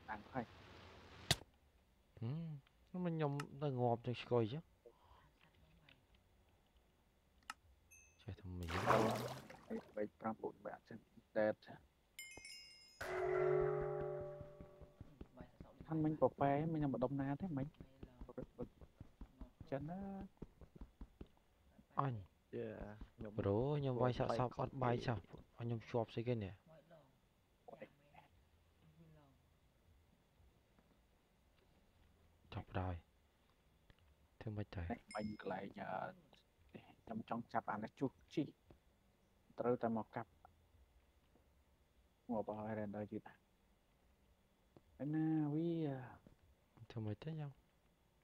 Ăn hay. Ừ, nó mình nhom nó ngộp cho coi chứ. Trời thằng mình. Bảy trăm bốn bạn trên đẹp. Thằng mình bỏ bé mình nhầm ở Đông Na thế mình. Chân nó. Anh. Bố nhầm vai sao sao bắt bài sao anh nhầm chọc xí cái nè. Chọc rồi. Thế mới trời. Mình lại nhờ trong trong chạp ăn là chút chi. Trâu ta mọc cặp. Ngồi bảo ai đàn đời gì ta. Anh quý à. Thưa mời thế nhau.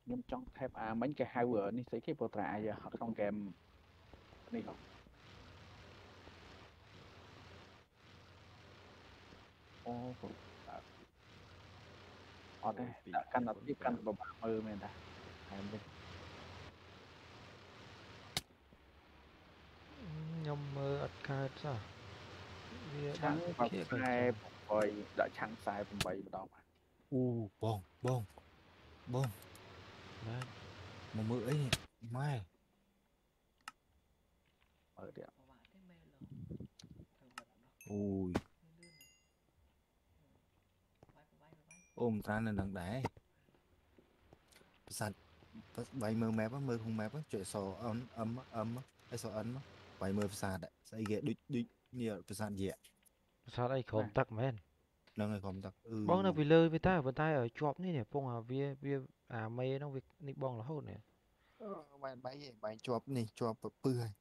Nhưng trong thép à mấy cái hai vợ này thấy cái bộ trại giờ họ không kèm. Này không. Ô phụ. Ở đây, đã căn đặt tiếp căn vào bảng mơ mình đã. Hãy em đi. Nhông mơ ạch khai sao? Trắng bọc khai bọc bòi, đã trắng sai bọc bầy vào đó mà. Ú, bông, bông, bông. Đấy. Mà mơ ấy nhỉ, mai. Mơ đi ạ. Ui. Ôm ta nên đằng đẻ sạch vậy mơ mép á mơ không mép á chuyện sò ấm ấm ấm á cái sò ấn á vậy mơ sạch đấy xây ghẹ đứt đứt nhiều sạch gì ạ sao đây không tắc men là người không tắc ừ bong là vì lơi với ta với tay ở chọp này nè phong à bia bia à mày nó việc nịt bong là hốt nè bạn bấy vậy bạn chọp này chọp bự hay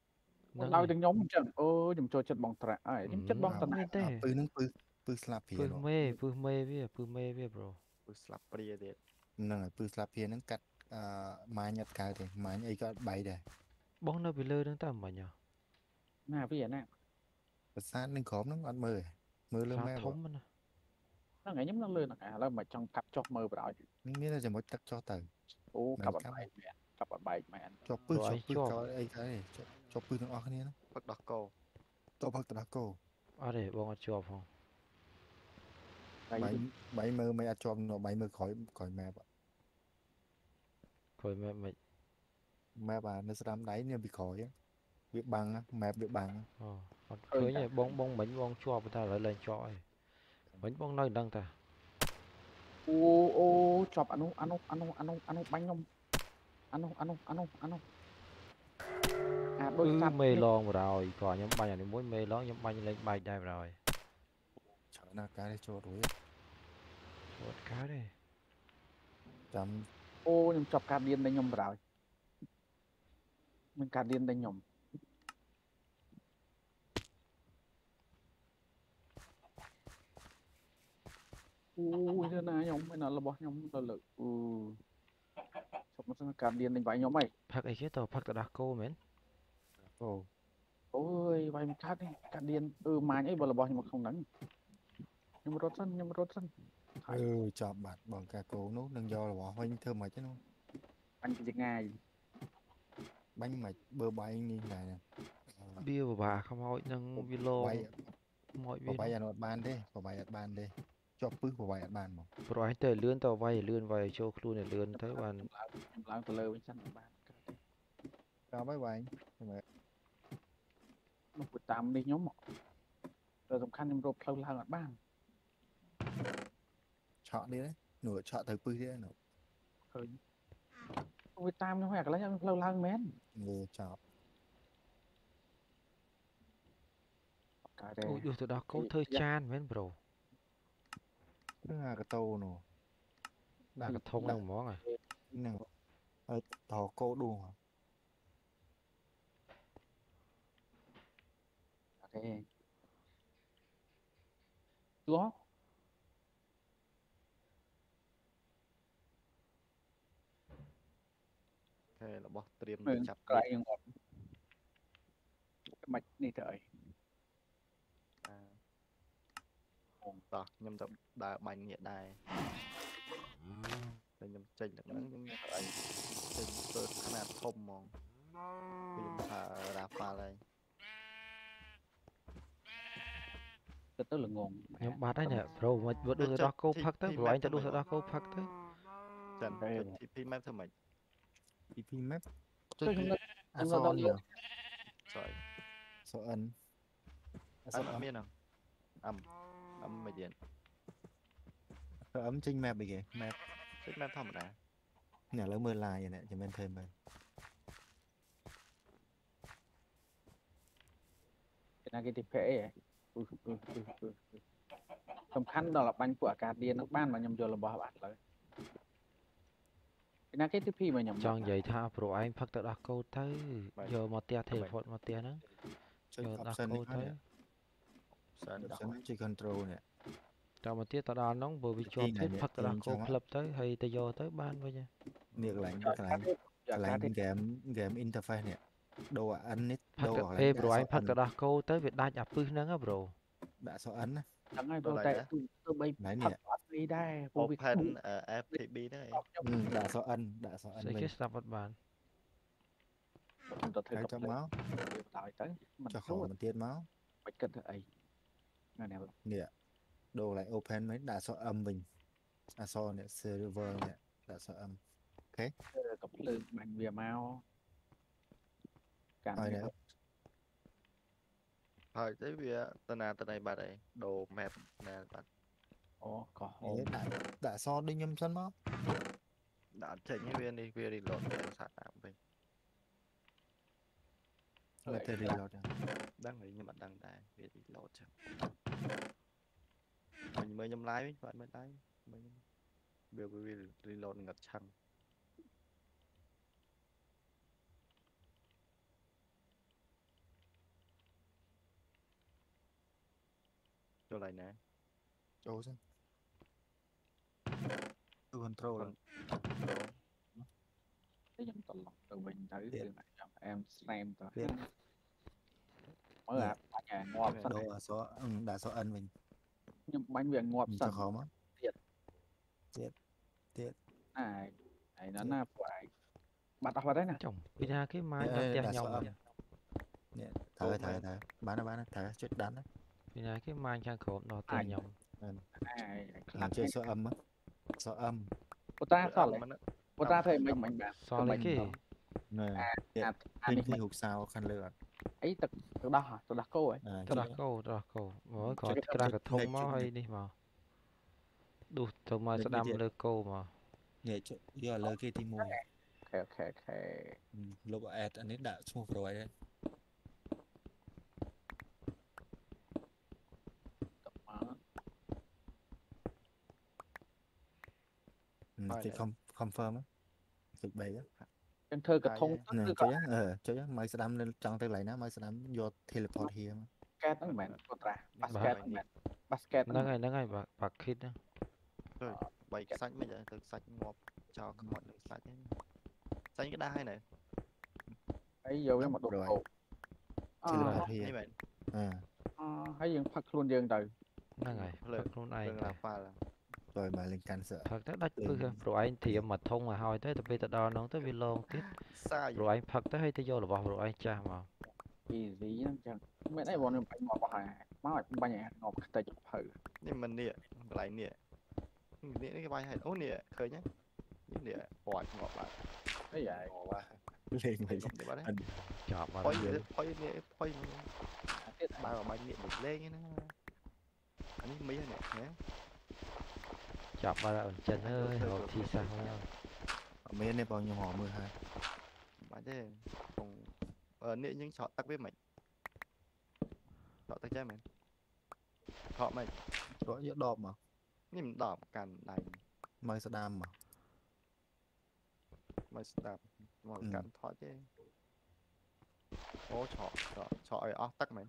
lao từng nhóm trận ô nhầm cho chất bong tạt ấy nhầm chất bong tạt này bự nâng bự Pư slap phía nó. Pư mê, pư mê bia, pư mê bia bro. Pư slap bia thiệt. Nâng, pư slap bia nâng cắt máy nhật cao thì máy ấy có bay đây. Bóng nó bị lơ nâng tầm mà nhờ. Nà bia nè. Bật sát nâng khóm nâng ăn mơ. Mơ lơ mẹ bỏ. Nó ngay nhấm nâng lơ nâng à là mà trong cặp chọc mơ bỏ. Nhưng biết là chẳng mất cắt cho tầng. Ồ, cặp bật bay mẹ. Cặp bật bay mẹ. Chọc pư, chọc pư có ấy cái này. Chọc pư nâng ọc này nó. Bật đọc cầu. Chọc bật đọc cầu. À để bóng ạc chọc không? Bảy mơ mày ăn cho nó bảy mơ khỏi khỏi mẹ bạn khỏi mẹ mày mẹ bà nó sẽ làm đấy nên bị khỏi á bị bằng á mẹ bị bằng thôi nhỉ bông bông bánh bông cho người ta lại lên cho bánh bông nơi đang ta ô ô chọc ăn ăn ăn ăn ăn bánh không ăn không ăn không ăn không à đôi ta mê lon rồi còn nhóm bay này mỗi mê lon nhóm bay lên bay đây rồi là cái này cho đuổi một cái này chấm ô nhầm chọc cá điên đây nhầm rồi mình cá điên đây nhầm ui thế này nhầm hay là là bọt nhầm là lực ừ chọc nó cá điên đánh vãi nhóm mày phật ấy cái tàu phật đã đặt cô mến ồ ôi vài một cát đi cá điên ừ mà nhảy vào là bọt nhưng mà không đánh nhưng rốt sân nhưng rốt sân ừ chọp bạt bằng cà cố nốt đừng do là bỏ hoanh thơm mày chứ không anh chỉ ngày bánh mạch bơ bay như này nè bia của bà không hỏi nâng video mọi việc bay ở bàn đi của bài ở bàn đi cho pứ của bài ở bàn mà rồi anh tới lươn tàu vay lươn vay cho luôn để lươn tới bàn làm từ lâu bên sân bàn chào bye bye một buổi tạm đi nhóm một rồi tầm khăn nhưng rộp lâu là ở bàn chọn đi đấy, nửa chọn thời pư đấy nó. Thôi. Ôi tam nó hoẹt lắm nha, lâu lâu mến. Nửa chọn. Cái đây. Ôi từ đó câu thơ chan mến bro. Nó là cái tô nó. Là cái thông đồng món à. Năng. Ờ tỏ cô đù. Ok. Đó. Thế là bó triêm chặt lại ngọt mạch này trời Rồi, nhầm tập đà bành nhiệt đài. Để nhầm chênh đặc nắng nhầm ảnh. Chênh tơ khá là thông mong. Vì nhầm thả đà pha lên. Tức là ngồn. Nhầm bát anh ạ, bro, vượt đường ra đó câu phắc tức. Rồi anh sẽ đưa ra đó câu phắc tức. Chẳng phải tê pê map thôi mày. tê pê map? Tôi không ra đó nhiều. Rồi. Sợ ấn. Anh ấm miên không? Ấm Ấm mày điện Ấm chinh map kìa. Map chinh map thông ra. Nè lỡ mưa lai vậy nè, cho mình thêm bên. Cái này cái tịp khẽ vậy. Tầm khăn đó là bánh của cả điện nước ban mà nhầm dồn là bỏ bạc lời. Cái này cái tịp khi mà nhầm chọn vậy tha bro anh phát tật đặc câu tới. Giờ một tia thể phột một tia nữa. Giờ đặc câu tới chỉ control nè. Tao mà tiếc tao đào nóng vừa bị cho tiếp phật tao đào cô lập tới hay tao vô tới ban với nha. Niệt lạnh cái lạnh cái lạnh game game interface nè. Đồ ăn nít đồ gọi là. Phê bro anh phật tao đào cô tới Việt Nam nhập pư nắng á bro. Đã so ấn á. Thằng ai bro tại tôi bay phật đi đây. Open ép tê pê đấy. Đã so ấn đã so ấn mình. Sẽ sắp bắt bàn. Cái cho máu. Cho khổ mình tiết máu. Bạch cân ấy. Nè đồ lại open mấy đã so âm mình à so nè server nè đã so âm ok cặp từ mạnh về mau rồi nè rồi tới về tên nào tên này bà đây đồ map nè bạn ô có ô đã đã so đi nhâm sân máu đã chạy như viên đi về đi lột để sạch tạm bình là thể đi lột đang nghĩ nhưng mà đang đại về đi lột chứ mình mới nhầm lái với bạn mới lái mình biểu vì reload ngặt chăng chỗ này nè chỗ xem từ control rồi cái giống tận lòng từ mình tới từ này em slam rồi mới là nhà ngoan đồ ở số đã số ân mình nhưng bánh viện ngọt sẵn khó mất tiệt tiệt tiệt này này nó là phải bạn đọc vào đấy nè chồng bây giờ cái máy đeo nhau nhỉ thời thời thời bán nó bán nó thời chết đắn đấy bây giờ cái máy trang khổ nó tè nhau làm chơi sợ âm á sợ âm cô ta sợ lại cô ta thấy mình mình bạn sợ lại cái này tinh tinh hụt sao khăn lừa ấy tật tật đau hả tật đau câu ấy tật đau câu tật đau câu mỗi cái ra cái thông máu hay đi mà đủ thông máu sẽ đâm lơ câu mà nhảy chỗ giờ lơ kia thì mua ok ok ok lúc ad anh ấy đã xong rồi đấy thì không confirm á thực bày á anh thơ cái thông tức được không? Ờ, chơi á, mày sẽ đâm lên trong tay lại nè, mày sẽ đâm vô teleport here. Basket nó mệt, basket nó mệt. Basket nó ngay nó ngay bạc bạc khít đó. Rồi, bảy cái sách bây giờ từ sách ngộp cho cái một lượng sách. Sách cái đai này. Ấy vô cái một đồ cổ. Teleport here. À. Ờ, hãy dừng phật luôn dừng từ. Nó ngay, phật luôn ai. Rồi mà lên can sợ thật đất rồi anh thì mà thông mà hỏi tới tập tao đo nó tới vi lon tiếp rồi anh thật tới hay tới vô là vào rồi anh cha mà gì gì chẳng mấy này bọn nó phải ngọt vào hàng máu bao nhiêu ngọt tại chụp thử nhưng mình nịa lại nịa nịa cái bài hay ố nịa khơi nhá nịa hỏi ngọt lại cái vậy lên mình chọn vào rồi thôi nịa thôi bài vào bài nịa được lên nhá anh mấy này nhé chọc vào là chân ơi họ thì sao mấy này bao nhiêu họ mười hai bạn thế cùng ở nịa những chọn tắc biết mình chọn tắc chơi mình họ mình có giữa đọp mà nhìn đọp càn này mày sẽ đam mà mày sẽ đam mọi cản thoát chứ ô chọn chọn chọi ó tắc mình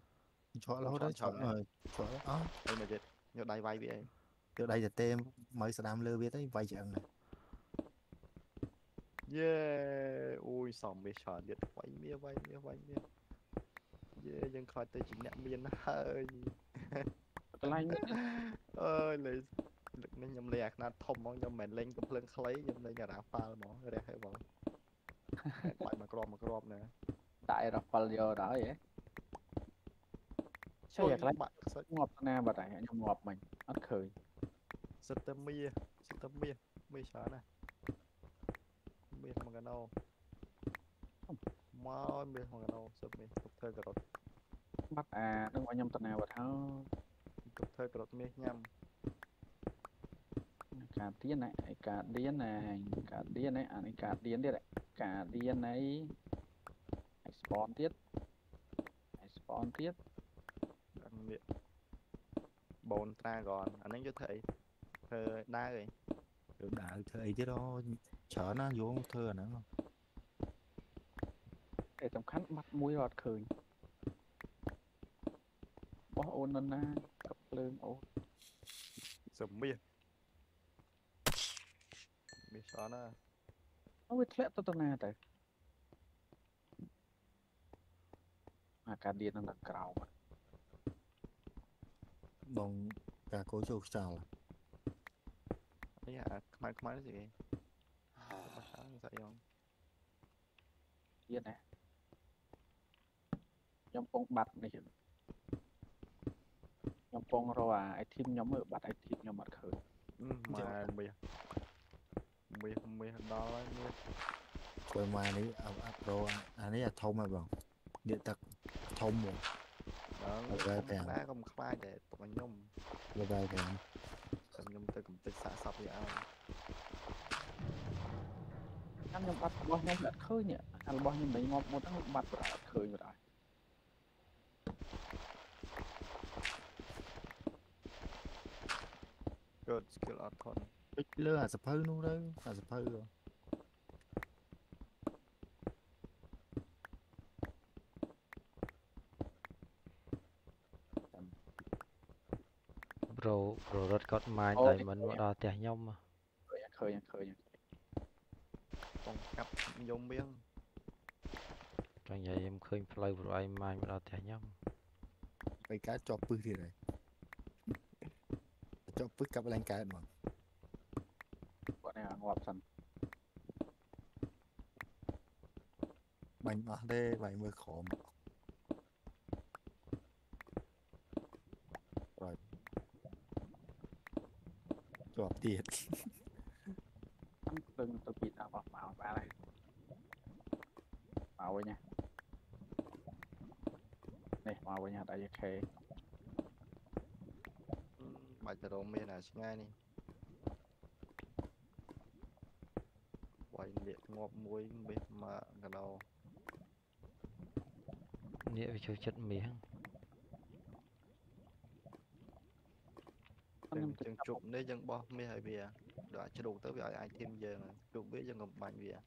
chọn lâu đấy chọn rồi chọn ó đây mà chết nhiều đai vai bị em từ đây là tem mới sẽ đam lơ biết đấy vay chừng này yeah ui xong bị sờ điện vay mía vay mía vay mía yeah dân khỏi tới chỉ nhận miên hơi Lanh ơi lấy nên nhầm lẹ na thom mong nhầm mền lên cũng lên khấy nhầm lên nhà rạp phal mỏ đây hay vòng lại mà crom mà crom nè tại rạp phal giờ đó vậy sao vậy lấy bạn ngọt na bà tại nhầm ngọt mình ắt khơi Satamia Satamia mì xả nè mì không cần đâu máu mì không cần đâu sập mì tập thơi cả rồi bắt à đừng có nhầm tận nào vậy thao tập thơi cả rồi mì nhầm cả điên này cả điên này cả điên này anh cả điên đấy cả điên này spawn tiếp spawn tiếp bốn ta còn anh ấy cho thấy thơ đa rồi được đã thơ ấy chứ đó chở nó vô thơ nữa không để trong khăn mắt mũi rọt khởi bỏ ôn lên na tập lên ôn sầm miệt miệt chó na nó bị thẹt tao tao na tại à cả điện nó là cào bông cả cố chụp sao ấy à máy máy gì bắt sáng dậy không yên này nhóm bông bạt này nhóm bông rồi à ai thêm nhóm ở bạt ai thêm nhóm bạt khởi mà mì mì mì đó đấy coi mai đấy áp rồi anh ấy là thông mà bằng điện tắc thông rồi đó không khá không khá để tụi anh nhung rồi đây kìa tụi anh nhung tôi cũng tự xả sập vậy à năm nhung bạt bao nhiêu bạt khơi nhỉ anh bao nhiêu mấy ngọc một tháng bạt bạt khơi rồi đấy good skill up con ít lơ à sập hơi luôn đấy à sập hơi rồi rồi rồi rất có mai tại mình bắt đầu tè nhông mà khơi nhá khơi nhá còn cặp nhông biếng trong vậy em khơi play rồi ai mai bắt đầu tè nhông cái cá cho pư thì này cho pư cặp lên cá mà bọn này ngọt sẵn bánh mà đây vậy mới khó mà. Đọc tiệt đừng tôi bị đau bọc màu ra đây màu với nha này màu với nha tại vì khê bài tờ đồ miền là ngay này quay điện ngọt muối biết mà gần đầu nghĩa với chất miếng chừng chụp đấy dân bo mi hơi bìa đoạn cho đủ tới vậy ai thêm giờ chụp biết dân ngầm bánh bìa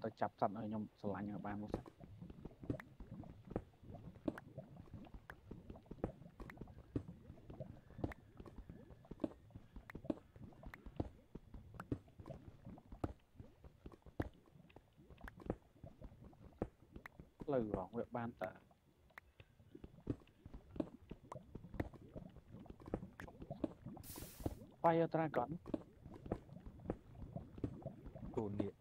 tôi chập sẵn ở nhom sờ lạnh ở ba một sẵn lời của nguyện ban tờ Fire Dragon tổn điện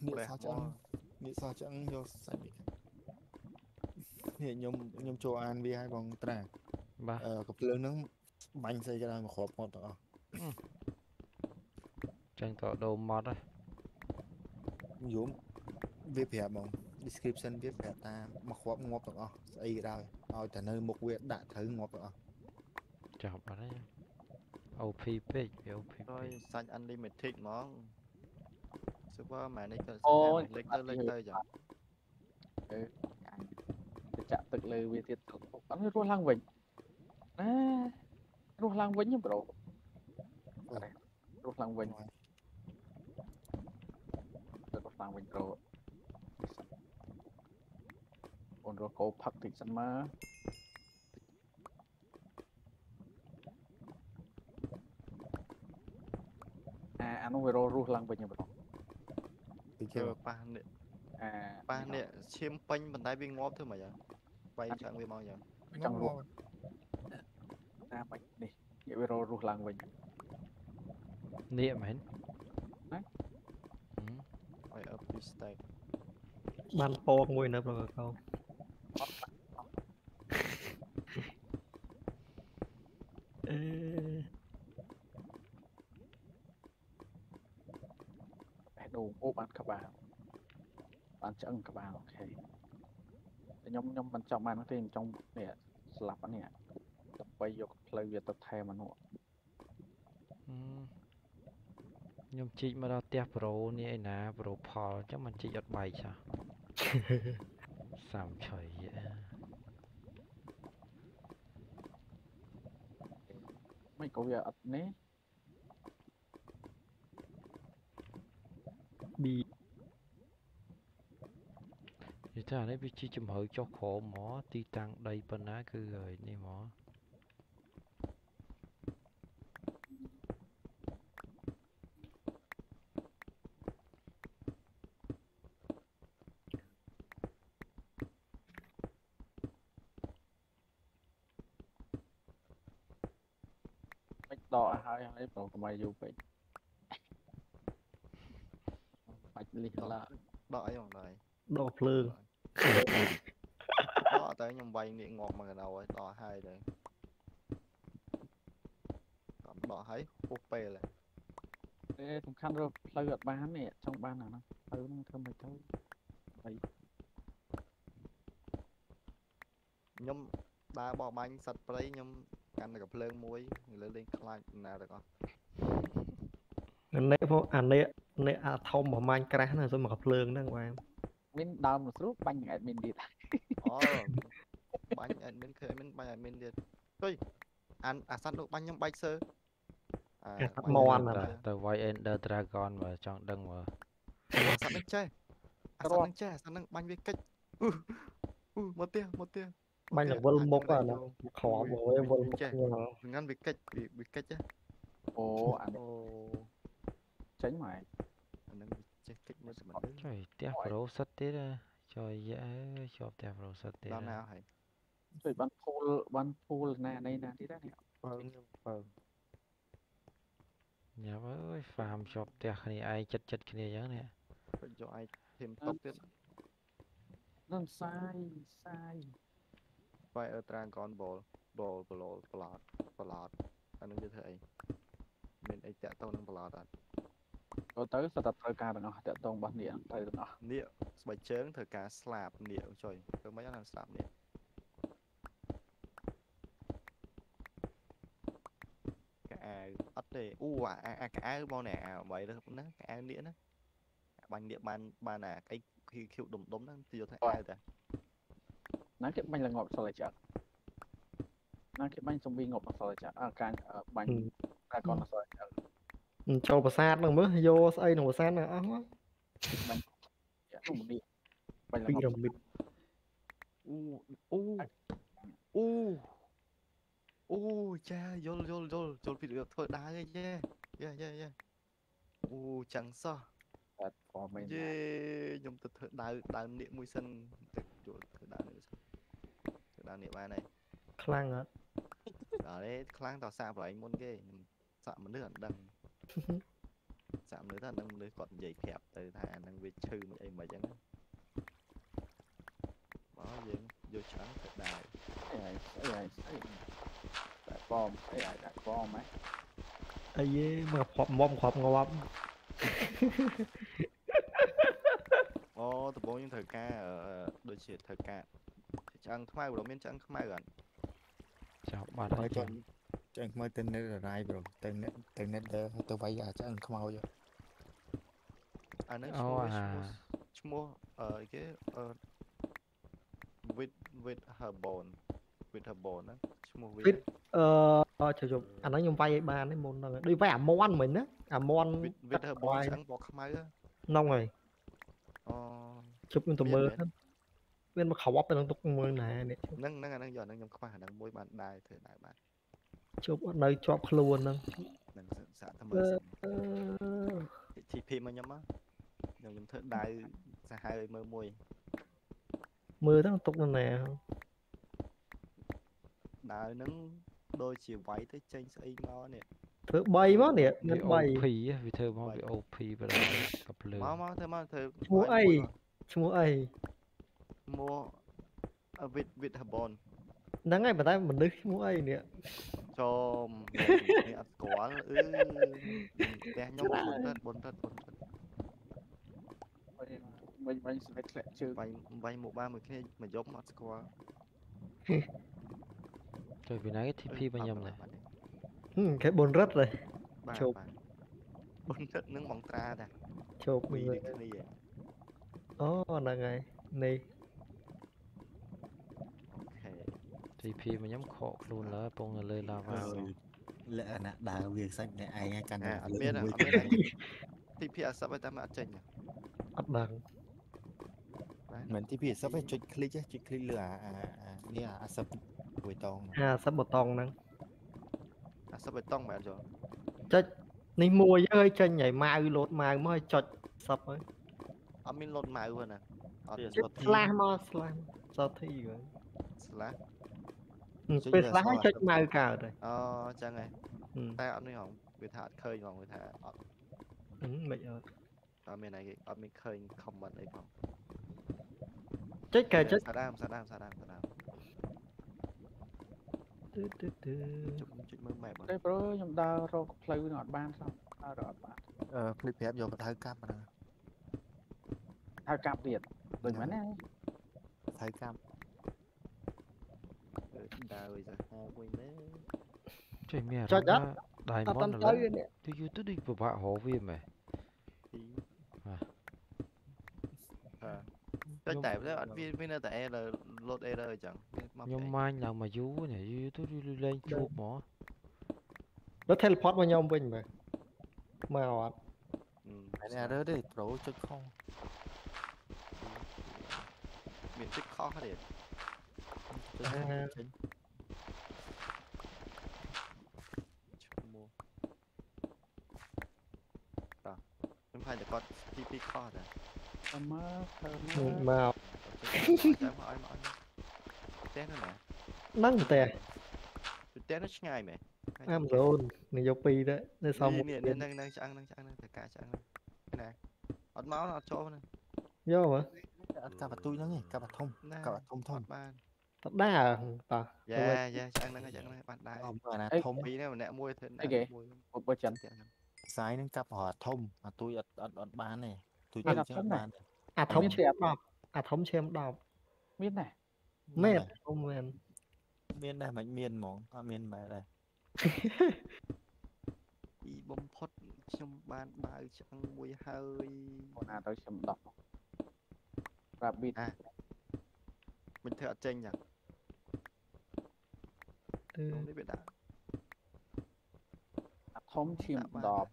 nghĩa sao chẳng nghĩa sao chẳng vô sai bị hiện nhôm nhôm châu An vi hai vòng trà ba cặp lớn nó bánh xây ra mà khó một đó tranh tỏ đồ mót đây dũng vi phải không description viết cả ta mà khóa ngọt được không? Ấy rồi, rồi trả nơi một quyển đã thấy ngọt được không? Chào bà đấy. ô pê page, ô pê. Rồi xanh unlimited món. Super mà này cho xem lấy tới lấy tới rồi. Ừ. Chạm tự lư về tiệt tục. Bắn rô lang vĩnh. À. Rô lang vĩnh nhưng bro. Rô lang vĩnh. Rô lang vĩnh bro. Còn rồi có phật thịt sẵn mà anu vero ruh lang banya bro. Chưa ba nè. À ba nè, chim panh bàn tay bị ngóp thôi mà vậy. Bay chẳng về mau vậy. Chẳng luôn. Ta bạch đi, nghĩa vero ruh lang banya. Niệm mến. Hả? Ừ. Oi up this time. Ban po mùi nữa rồi câu. Đồ ô bạn các bạn bạn chẳng các bạn ok nhóm nhóm bạn chọn bạn nó tìm trong để lập anh nè tập bay vô play việc tập thèm mà nọ nhóm chị mà đào tiệp pro nè nà pro paul chắc mình chị giật bay sao sầm trời vậy mấy cậu giờ ập nè bị thì ta lấy vị trí chùm hở cho khổ mỏ ti tăng đầy bên á cứ rồi đi mỏ mấy đỏ hai hai bầu của mày vô vậy là đợi rồi này đo phương đó tới nhom bay điện ngọt mà đầu ấy đo hai rồi còn đo thấy op lại thế cũng khăn rồi lây gật bán nè trong ban nào nó ừ thơm mày thôi đấy nhom ba bò bánh sạch play nhom ăn được gặp muối người lên climb nào được không anh đấy phố anh đấy nè à thông mà mang cái này rồi mà gặp lương đó các mình đam một số bánh ở mình đi oh bánh ở mình khơi mình bánh ở mình đi thôi ăn à săn được bánh nhưng bánh sơ à mòn là từ White Ender Dragon và chọn đằng mà săn nước chè săn nước chè săn nước bánh với cách u u một tia một tia bánh là vân mộc à nó khó rồi vân chè ngăn với cách bị bị cách chứ ô ăn tránh mày trời tiếc pro sắt tết trời dễ cho tiếc pro sắt tết nào hả trời ban pool ban pool nè này nè tí đã nè nhà ơi phàm shop tiếc này ai chật chật kia nhớ nè cho ai thêm tóc tết làm sai sai phải ở trang con ball ball ball ball ball anh như thế mình ấy chạy tao đang ball à tôi tới sẽ tập thời ca được không? Tập tông bát niệm thầy được không? Niệm bài chớng thời ca slap niệm trời tôi mấy lần slap niệm cái ớt này u à à cái bao nè vậy đó nó cái niệm đó bánh niệm ban ban là cái khi khiêu đùng đống đó tiêu thấy ai rồi nói cái bánh là ngọt sao lại chả nói cái bánh zombie ngọt sao lại chả à cái bánh là con sao lại chả cho bà sát lần mới vô xây nó bà sát là áo á u u u u cha vô vô vô vô bị được thôi đá yeah yeah yeah yeah yeah u chẳng sao yeah nhom từ đá đá niệm mùi sân từ chỗ đá niệm từ đá niệm ai này khang á ở đấy khang tỏ sao phải muốn ghê sợ mà nước đằng sạm nữa là nâng lưới còn dày kẹp từ thà nâng về chư mà em mà chẳng bỏ gì vô trắng thật đài ai ai ai bom ai ai đặt bom ấy ai dễ mà họp mom họp ngòm ô tụi bố những thời ca ở đôi chuyện thời ca chẳng mai của miền chẳng mai gần chào bạn ơi con chẳng mới tên này là rai rồi tên này tên này là tôi vay à chắc anh không mau vậy anh ấy mua ở cái with with her bone with her bone á mua with ờ chờ chờ anh ấy nhung vay ba đấy môn rồi đi vay à món mình á à món with her bone chẳng bỏ không ai á nông rồi chụp mình tụm mơ nên mà khẩu bắp nên tụm mơ này nâng nâng nâng giờ nâng nhung không phải nâng môi bạn đài thời đại bạn chụp ở đây chụp luôn nè. Thì phim mà nhắm á. Nhắm nhắm thơ đai xa hai ơi mơ mùi. Mơ thằng tục lần này không? Đai nâng đôi chỉ váy tới chanh xa y mò nè. Thơ bay mò nè, ngân bay. Vì thơ mò bị ô phí và gặp lửa. Mò mò thơ mò thơ. Chúa ai, chúa ai. Mua vịt vịt hả bồn. Nắng ngày mà tay mình đứng mua ai nè. Cho mẹ có ư té nhóc bốn thật bốn thật bốn thật mình mình sẽ phải chơi vay vay một ba mươi khi mà giống mắt quá trời vì nãy cái tê pê bao nhiêu này cái bốn rất rồi chụp bốn rất nướng bóng ta này chụp mình đi oh là ngày này tê pê มันย้ำขอខ្លួនแล้วปงលើลาวา Phết lá cho màu cả rồi. Ờ, chẳng này. Tại ổng này không? Việc thả khơi mà người thả ổng. Ừ, mệt ơi. Ở bên này ổng mình khơi không bận đấy không? Chết kìa chết. Sao đam, sao đam, sao đam, sao đam. Tứ tứ tứ. Chụp mơ mẹ bọn. Thế bố, chúng ta rô có play với nọt ban sao? Tao rô ban. Ờ, flip phép vô mà thao cam mà. Thao cam tiền. Đừng bán nha. Thao cam. Trời mẹ ra đài món là lớn. Thì YouTube đi vào bạ hổ viên mày. Chắc tại vì mình là tại là lột e rồi chẳng. Nhưng mà anh làm mà dú này YouTube đi lên chuột mỏ. Nó teleport vào nhau mình mày. Màu ạ. Mày nè đó đi, trổ chất không. Mình chất khó hết điện. À. Đó, chúng phải để con tê pê kho rồi. Thơm á, thơm á. Té nó nè. Nắng tè. Té nó ngay mẹ. Em luôn, người vô pi đấy. Nên xong một miệng đang đang cho ăn đang cho ăn đang cả cho ăn. Cái này. Ọt máu nó ọt chỗ này. Vô hả? Cà bạt tui nó nhỉ, cà bạt thông, cà bạt thông thông. Thật đá à? Dạ, dạ, chẳng nâng, chẳng nâng, bạn đá. Ôm rồi nè, thông. Ý này mà nè, môi thế nè, môi. Một bó chân. Giái nâng cặp hỏa thông, à tôi ẩn ẩn bán nè. Tôi chơi chứ ẩn bán nè. À thông chứ em đọc. À thông chứ em đọc. Miết nè. Miết. Không miên. Miên nè, mạch miên mỏng, à miên mẹ đây. Ý bông phốt trong bán bái chẳng môi hơi. Còn à tôi chẳng đọc. Rạp bịt à. Mình thử ở trên nhỉ? Đúng đấy biết đã. Thông chìm đọc.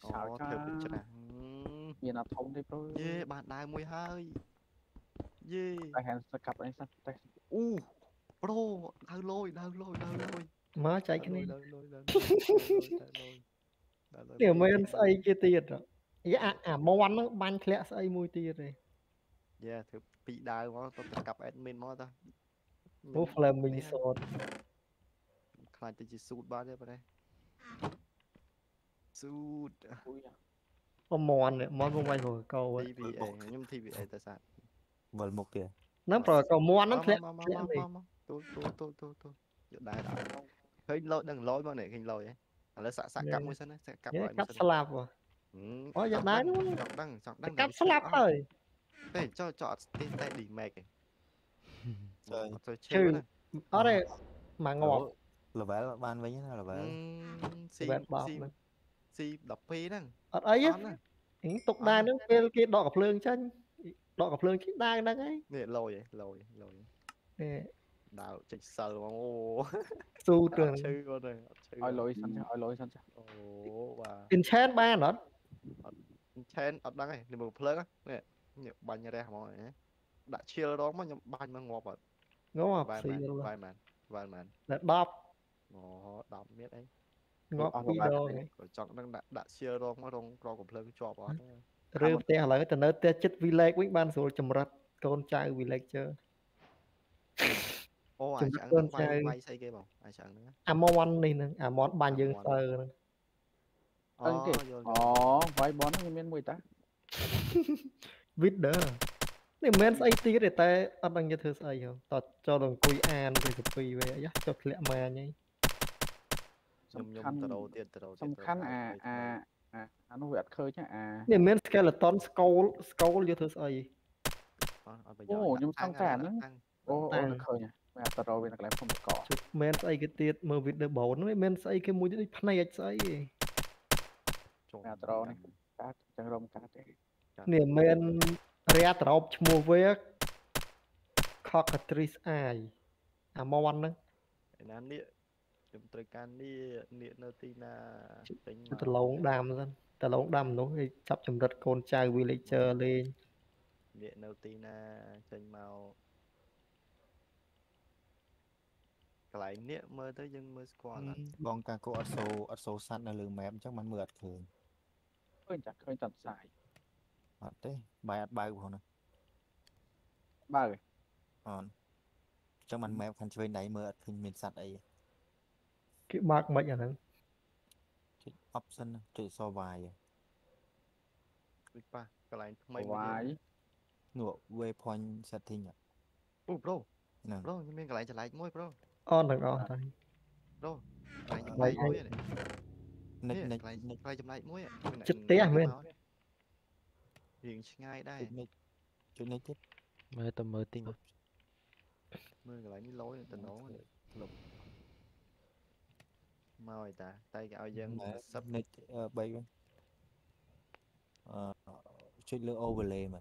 Ồ, thử bị chất à? Nhìn là thông đi bro. Yeah, bạn đài mùi hơi. Yeah. Đại hẹn sẽ cặp anh sẵn. Ú, bro, đau lôi, đau lôi, đau lôi. Má cháy cái này. Đau lôi, đau lôi. Điều mấy anh xây kia tiệt rồi. À, mô anh nó ban khẽ xây mùi tiệt rồi. Dạ, thử bị đài quá, tôi sẽ cặp admin mô ta. Ủa, là mình sốt. Khai tới chỉ sụt ba đây bà đây. Sụt. Ủa, mòn nè, mòn không quay hồi câu ấy. Nhưng thì bị ấy tài sản. Vâng một kìa. Nắm rồi, câu mòn nó khẽ. Tôi, tôi, tôi, tôi, tôi. Dạ, đài đài. Hình lôi, đừng lôi bao nè, hình lôi ấy. Là xã cặp môi sân ấy, xã cặp lại môi sân. Cặp slap rồi. Ủa, dạ đài đúng không? Cặp slap rồi. Để cho chọn tên tay đỉ mẹc này. Trời chứ. Ở đây mà ngọt. Là vẻ là bàn với nhá là vẻ. Xì xì xì đọc phí đó. Ở ấy á. Tục đai nó kia đọ gặp lương chân. Đọ gặp lương cái đai đang ấy. Nè lồi vậy, lồi lồi. Nè. Đào chịch sờ mà ô. Su trường. Chứ con này. Ôi lối sẵn chứ, ôi lối sẵn chứ. Ồ và. In chen ba nó. In chen ở đang này, một plug á. Nè. Nhiều bánh ra đây hả mọi người. Đã chia đó mà bánh mà ngọt rồi. Ngọt xì luôn. Vài màn. Vài màn. Đã đọc. Ồ, đọc biết ấy. ngó quy đồ chọn đang đã đã chia rong mà rong rong của phơi cho bỏ rêu té lại cái nợ té chết village quýnh ban số chầm rặt con trai village chơi ô ai chẳng con trai mai xây kia bảo ai chẳng nữa à món này nè à món bàn dương sờ nè ơ ó vay bón như men mười ta vít đỡ này men xây tí để ta ăn bằng như thứ xây không tao cho đồng quy an về tập phi về á cho lẹ mà nhỉ sầm nhung từ đầu tiên từ đầu sầm khăn à à à nó huyệt khơi chứ à này men skeleton skull skull như thứ xây ô nhưng tăng cả nữa ô ô được khơi nhỉ mẹ từ đầu về là cái không được cỏ men xây cái tiệt mờ vít đỡ bổ nó men xây cái mũi cái này xây Trâu này, cá chẳng rồng cá đấy. Niềm men rea trâu mua về cockatrice ai, à mau ăn nữa. Nán đi, chúng tôi can đi niệm nơi tin là. Từ lâu đam dân, từ lâu đam nó chắp chầm đất con trai villager lên. Niệm nơi tin là tranh màu. Lại niệm mơ tới dân mơ squad là. Còn cả cô ở số ở số săn là lường mềm chắc mắn mượt thường. Khơi chặt khơi chặt dài à, thế bài ăn bài của nó ba rồi còn trong màn mẹ phần chơi này mượt hình miền sạt ấy cái bạc mấy nhà thằng option chỉ so vài rồi ba cái này mấy vài nửa waypoint setting à ô bro nè bro nhưng mình cái này trở lại mỗi bro on được on rồi bro cái này mỗi này này này này này chấm lại mũi chết té mày riêng ngay đây chỗ này chết mày tầm mờ tinh mày lại ní lối tao nổ lục mày ta tay cái ao dân sắp nít bay chơi lừa overlay mà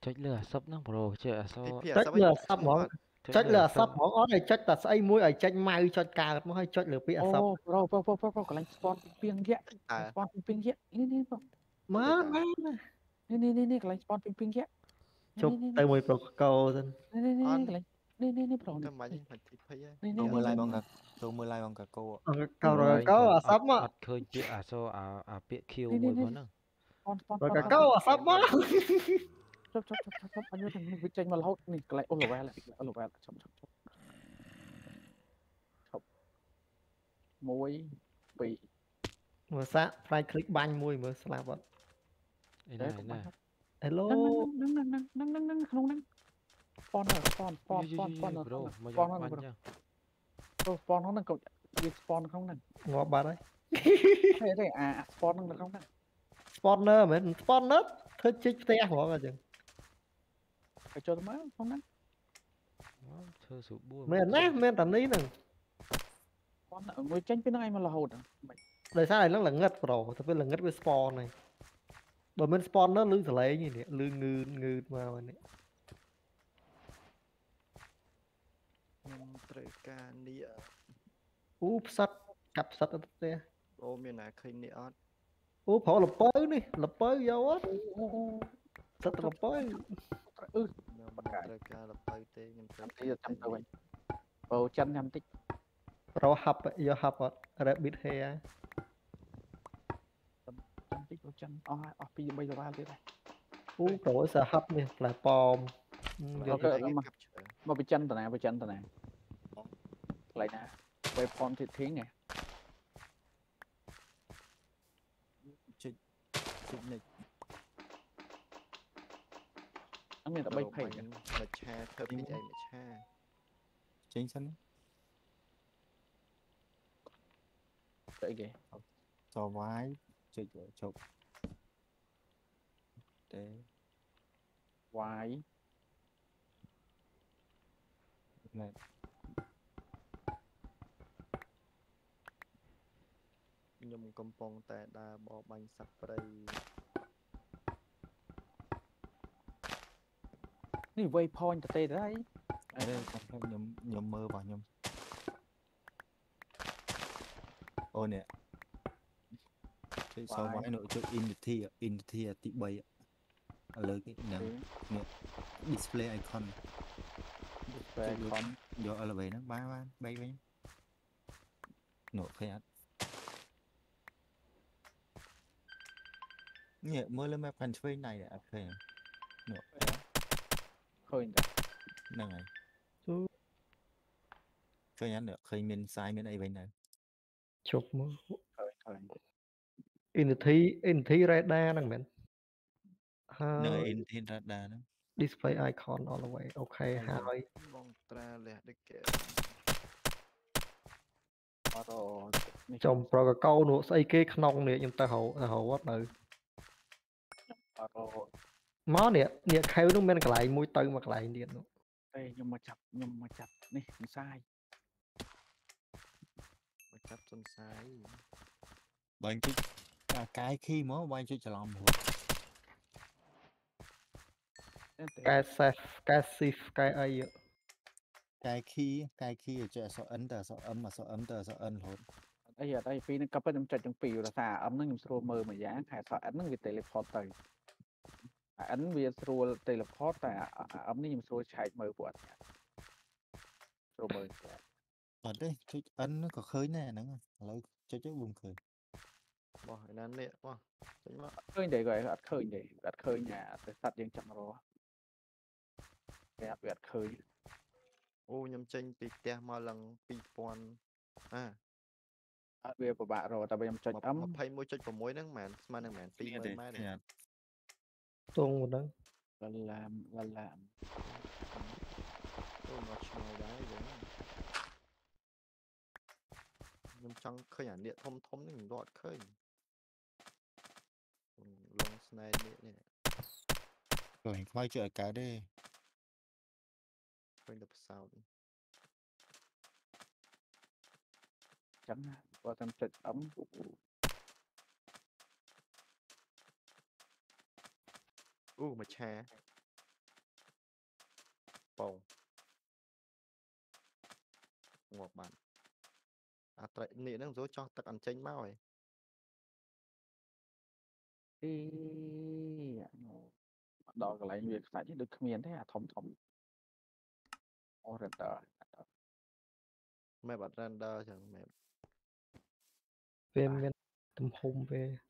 chơi lừa sắp nó pro chơi sao chơi lừa sắp mỏ chất là sắp món ót này chất là xây mũi ở tranh mai cho cà nó hay chất lửa bị sắp rồi rồi rồi rồi còn lại spawn ping kia spawn ping kia nè nè má má nè nè nè nè còn lại spawn ping kia chụp tay mồi pro cầu dân nè nè nè còn lại nè nè nè pro tôi mới lại bằng cả tôi mới lại bằng cả cô cầu rồi cầu là sắp mà khơi bị à so à à bị kêu mồi món nữa rồi cả cầu là sắp mà chop chop chop chop anh ơi thằng vịt tranh mà lâu này lại ôm lòe lại ôm lòe lại chop chop chop chop môi bị mở sát phải click ban môi mở slap bật đấy này hello nâng nâng nâng nâng nâng nâng không nâng spawn rồi spawn spawn spawn spawn rồi spawn không nâng rồi spawn không nâng cậu việc spawn không nâng ngọt bà đấy thế này à spawn nâng được không nâng spawner mới spawner thôi chết té hổ mà chừng phải cho tao má không nè thơ sụp bua mày nè mày tao ní nè con ở ngồi tranh với ai mà là hột à đời sao này nó là ngất rồi tao phải là ngất với spawn này bởi bên spawn nó lư thở lấy như thế lư ngư ngư mà vậy trời ca địa úp sắt cặp sắt ở đây ô miền này khơi địa ô phổ lập bới đi lập bới vô á sao lập bới ừ bầu chân nhầm tích rồi hấp giờ hấp rồi biết hè chân tích bầu chân o o bây giờ bây giờ ra thế này u tối sợ hấp nè là bom mà bị chân tờ này bị chân tờ này lại nè về bom thì thế nè này anh mình đã bay phải mà cha thơm cái này mà cha chính sẵn đấy kìa trò vái chơi chỗ chụp đấy vái này nhung cầm bông tè đa bò bánh sắp đây này waypoint tè đấy còn thêm nhung mơ vào nhung ôi nè chơi sao mãi nội chơi in the thi in the thi tị bay lời cái nào display icon display icon giờ ở là vậy nó bay bay bay nổ phét. Nhẹ mơ lên map phần chơi này đã phê. Nổ phét. Khơi nhá. Nàng này. Chú. Chơi nhắn được khơi miền sai miền này bên này. Chụp mơ. In thấy in thấy radar năng mến. Ha. Nơi in thấy radar đó. Display icon all the way. Okay, hi. Bong tra lẹ đứt kẹt. Chồng protocol nữa, xây cái nong này, chúng ta hầu hầu quá rồi. Má nè, nè khéo nó men cái lại mũi tơi mà cái lại điện nữa. Đây, nhưng mà chặt, nhưng mà chặt, này, không sai. Mà chặt không sai. Bạn chứ, à, cái khi mới bạn chứ chờ lòng hụt. Cái safe, cái safe, cái ai vậy? Cái khi cái khi chơi so ấn tờ so ấm mà so ấm tờ so ấn hồn. Đây giờ đây phi nó cặp nó chặt trong pì là xà ấm nó nhung sro mờ mà giá hay so ấn nó bị teleport tới. Ấn bị sro teleport tại ấm nó nhung sro chạy mờ của. Sro mờ. Còn đấy chơi ấn nó có khơi nè nó lấy chơi chơi buồn cười. Bỏ cái nán lệ quá. Khơi để gọi là khơi để đặt khơi nhà tới sát dương chậm rồi. Đẹp đặt khơi. Ô nhầm chênh tí tè mà lần pì bọn. À à bìa của bạn rồi, ta bây nhầm chênh ấm. Mà phải môi chênh của mối nâng mẹn, mà nâng mẹn tí môi mẹn nè. Tôn một nâng. Gần làm, gần làm. Tôi ngọt ngồi đáy rồi. Nhầm chăng khơi ảnh điện thông thông nâng đọt khơi. Long snipe điện nè. Rồi hình khoai chợ cá đi. Đập sao đi chấm qua tâm trận ấm của u mà cha bầu ngọc bạn à tại nị đang dối cho tặc ăn chanh bao ấy đi đo cái lại việc tại chỉ được miền thế à thòng thòng ô render mẹ bật render chẳng mẹ về miền tầm hùng về